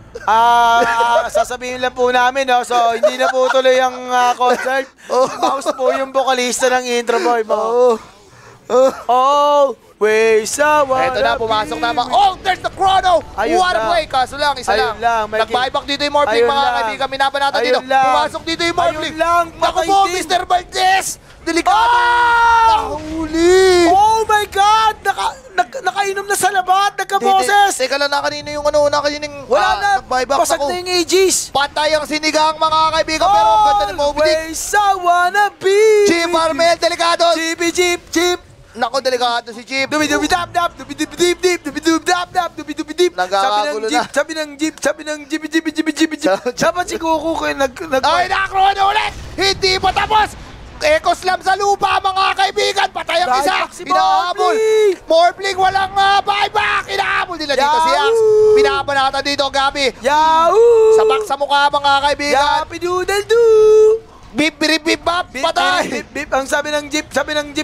Sasabihin lang po namin, so hindi na po tuloy ang concert. Mouse po yung vocalista ng intro boy mo. Ito na, pumasok na mga... there's the chrono! What a play! Kaso lang, isa lang. Nag-buyback dito yung Morphling, mga kaibigan. Minabanatan dito. Pumasok dito yung Morphling. Naku po, Mr. Valdez! Delikado! Nahuli! Oh my God! Nakainom na sa labat! Nagkaboses! Teka lang na kanina yung ano, wala na! Pasag na yung AGs! Patay ang sinigang, mga kaibigan, pero ang ganda ng Morphling. Always I wanna be! Chief Armel, delikado! Chief! Nako, delikado si Jeep. Dubi-dubi-dap-dap. Nagkakagulo na. Dapat si Kuko kayo nag... Ay, nakakroon ulit! Hindi pa tapos! Eco slam sa lupa, mga kaibigan! Patay ang isa! Inahabol! Morphling, walang buyback! Inahabol nila dito si Axe. Pinabanata dito, Gaby. Yahoo! Sabak sa mukha, mga kaibigan. Yapidudaldoo! Bip-bip-bip-bap, patay! Bip-bip-bip, ang sabi ng jeep.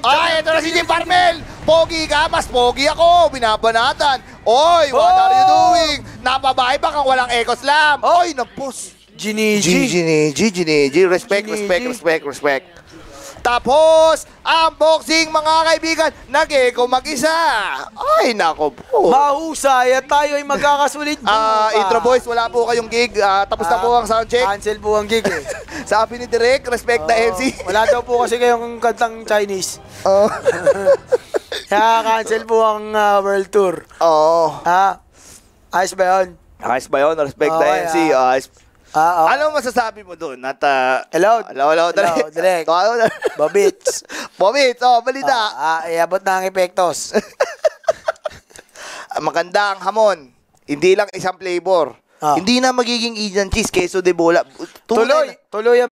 Ay, ito na si Jeep Armel! Pogi ka, mas pogi ako, binabanatan. Oy, what are you doing? Napabahay ba kang walang eco slam? Oy, napos! Gineji. Respect. Tapos, unboxing, mga kaibigan, nag-eco mag-isa. Ay, nako po. Mahusay at tayo ay magkakasulit. Intro boys, wala po kayong gig. Tapos na po ang soundcheck. Cancel po ang gig. Sabi ni Direk, respect na MC. Wala daw po kasi kayong kantang Chinese. Oo. Kaka-cancel po ang world tour. Oo. Ha? Ayos ba yun? Ayos ba yun? Respect na MC. Ayos. Ano masasabi mo doon? At, hello? Hello, Direk. Bobits. Bobits, balita. Iabot na ang epektos. Maganda ang hamon. Hindi lang isang flavor. Hindi na magiging Indian cheese, queso de bola. Tuloy ang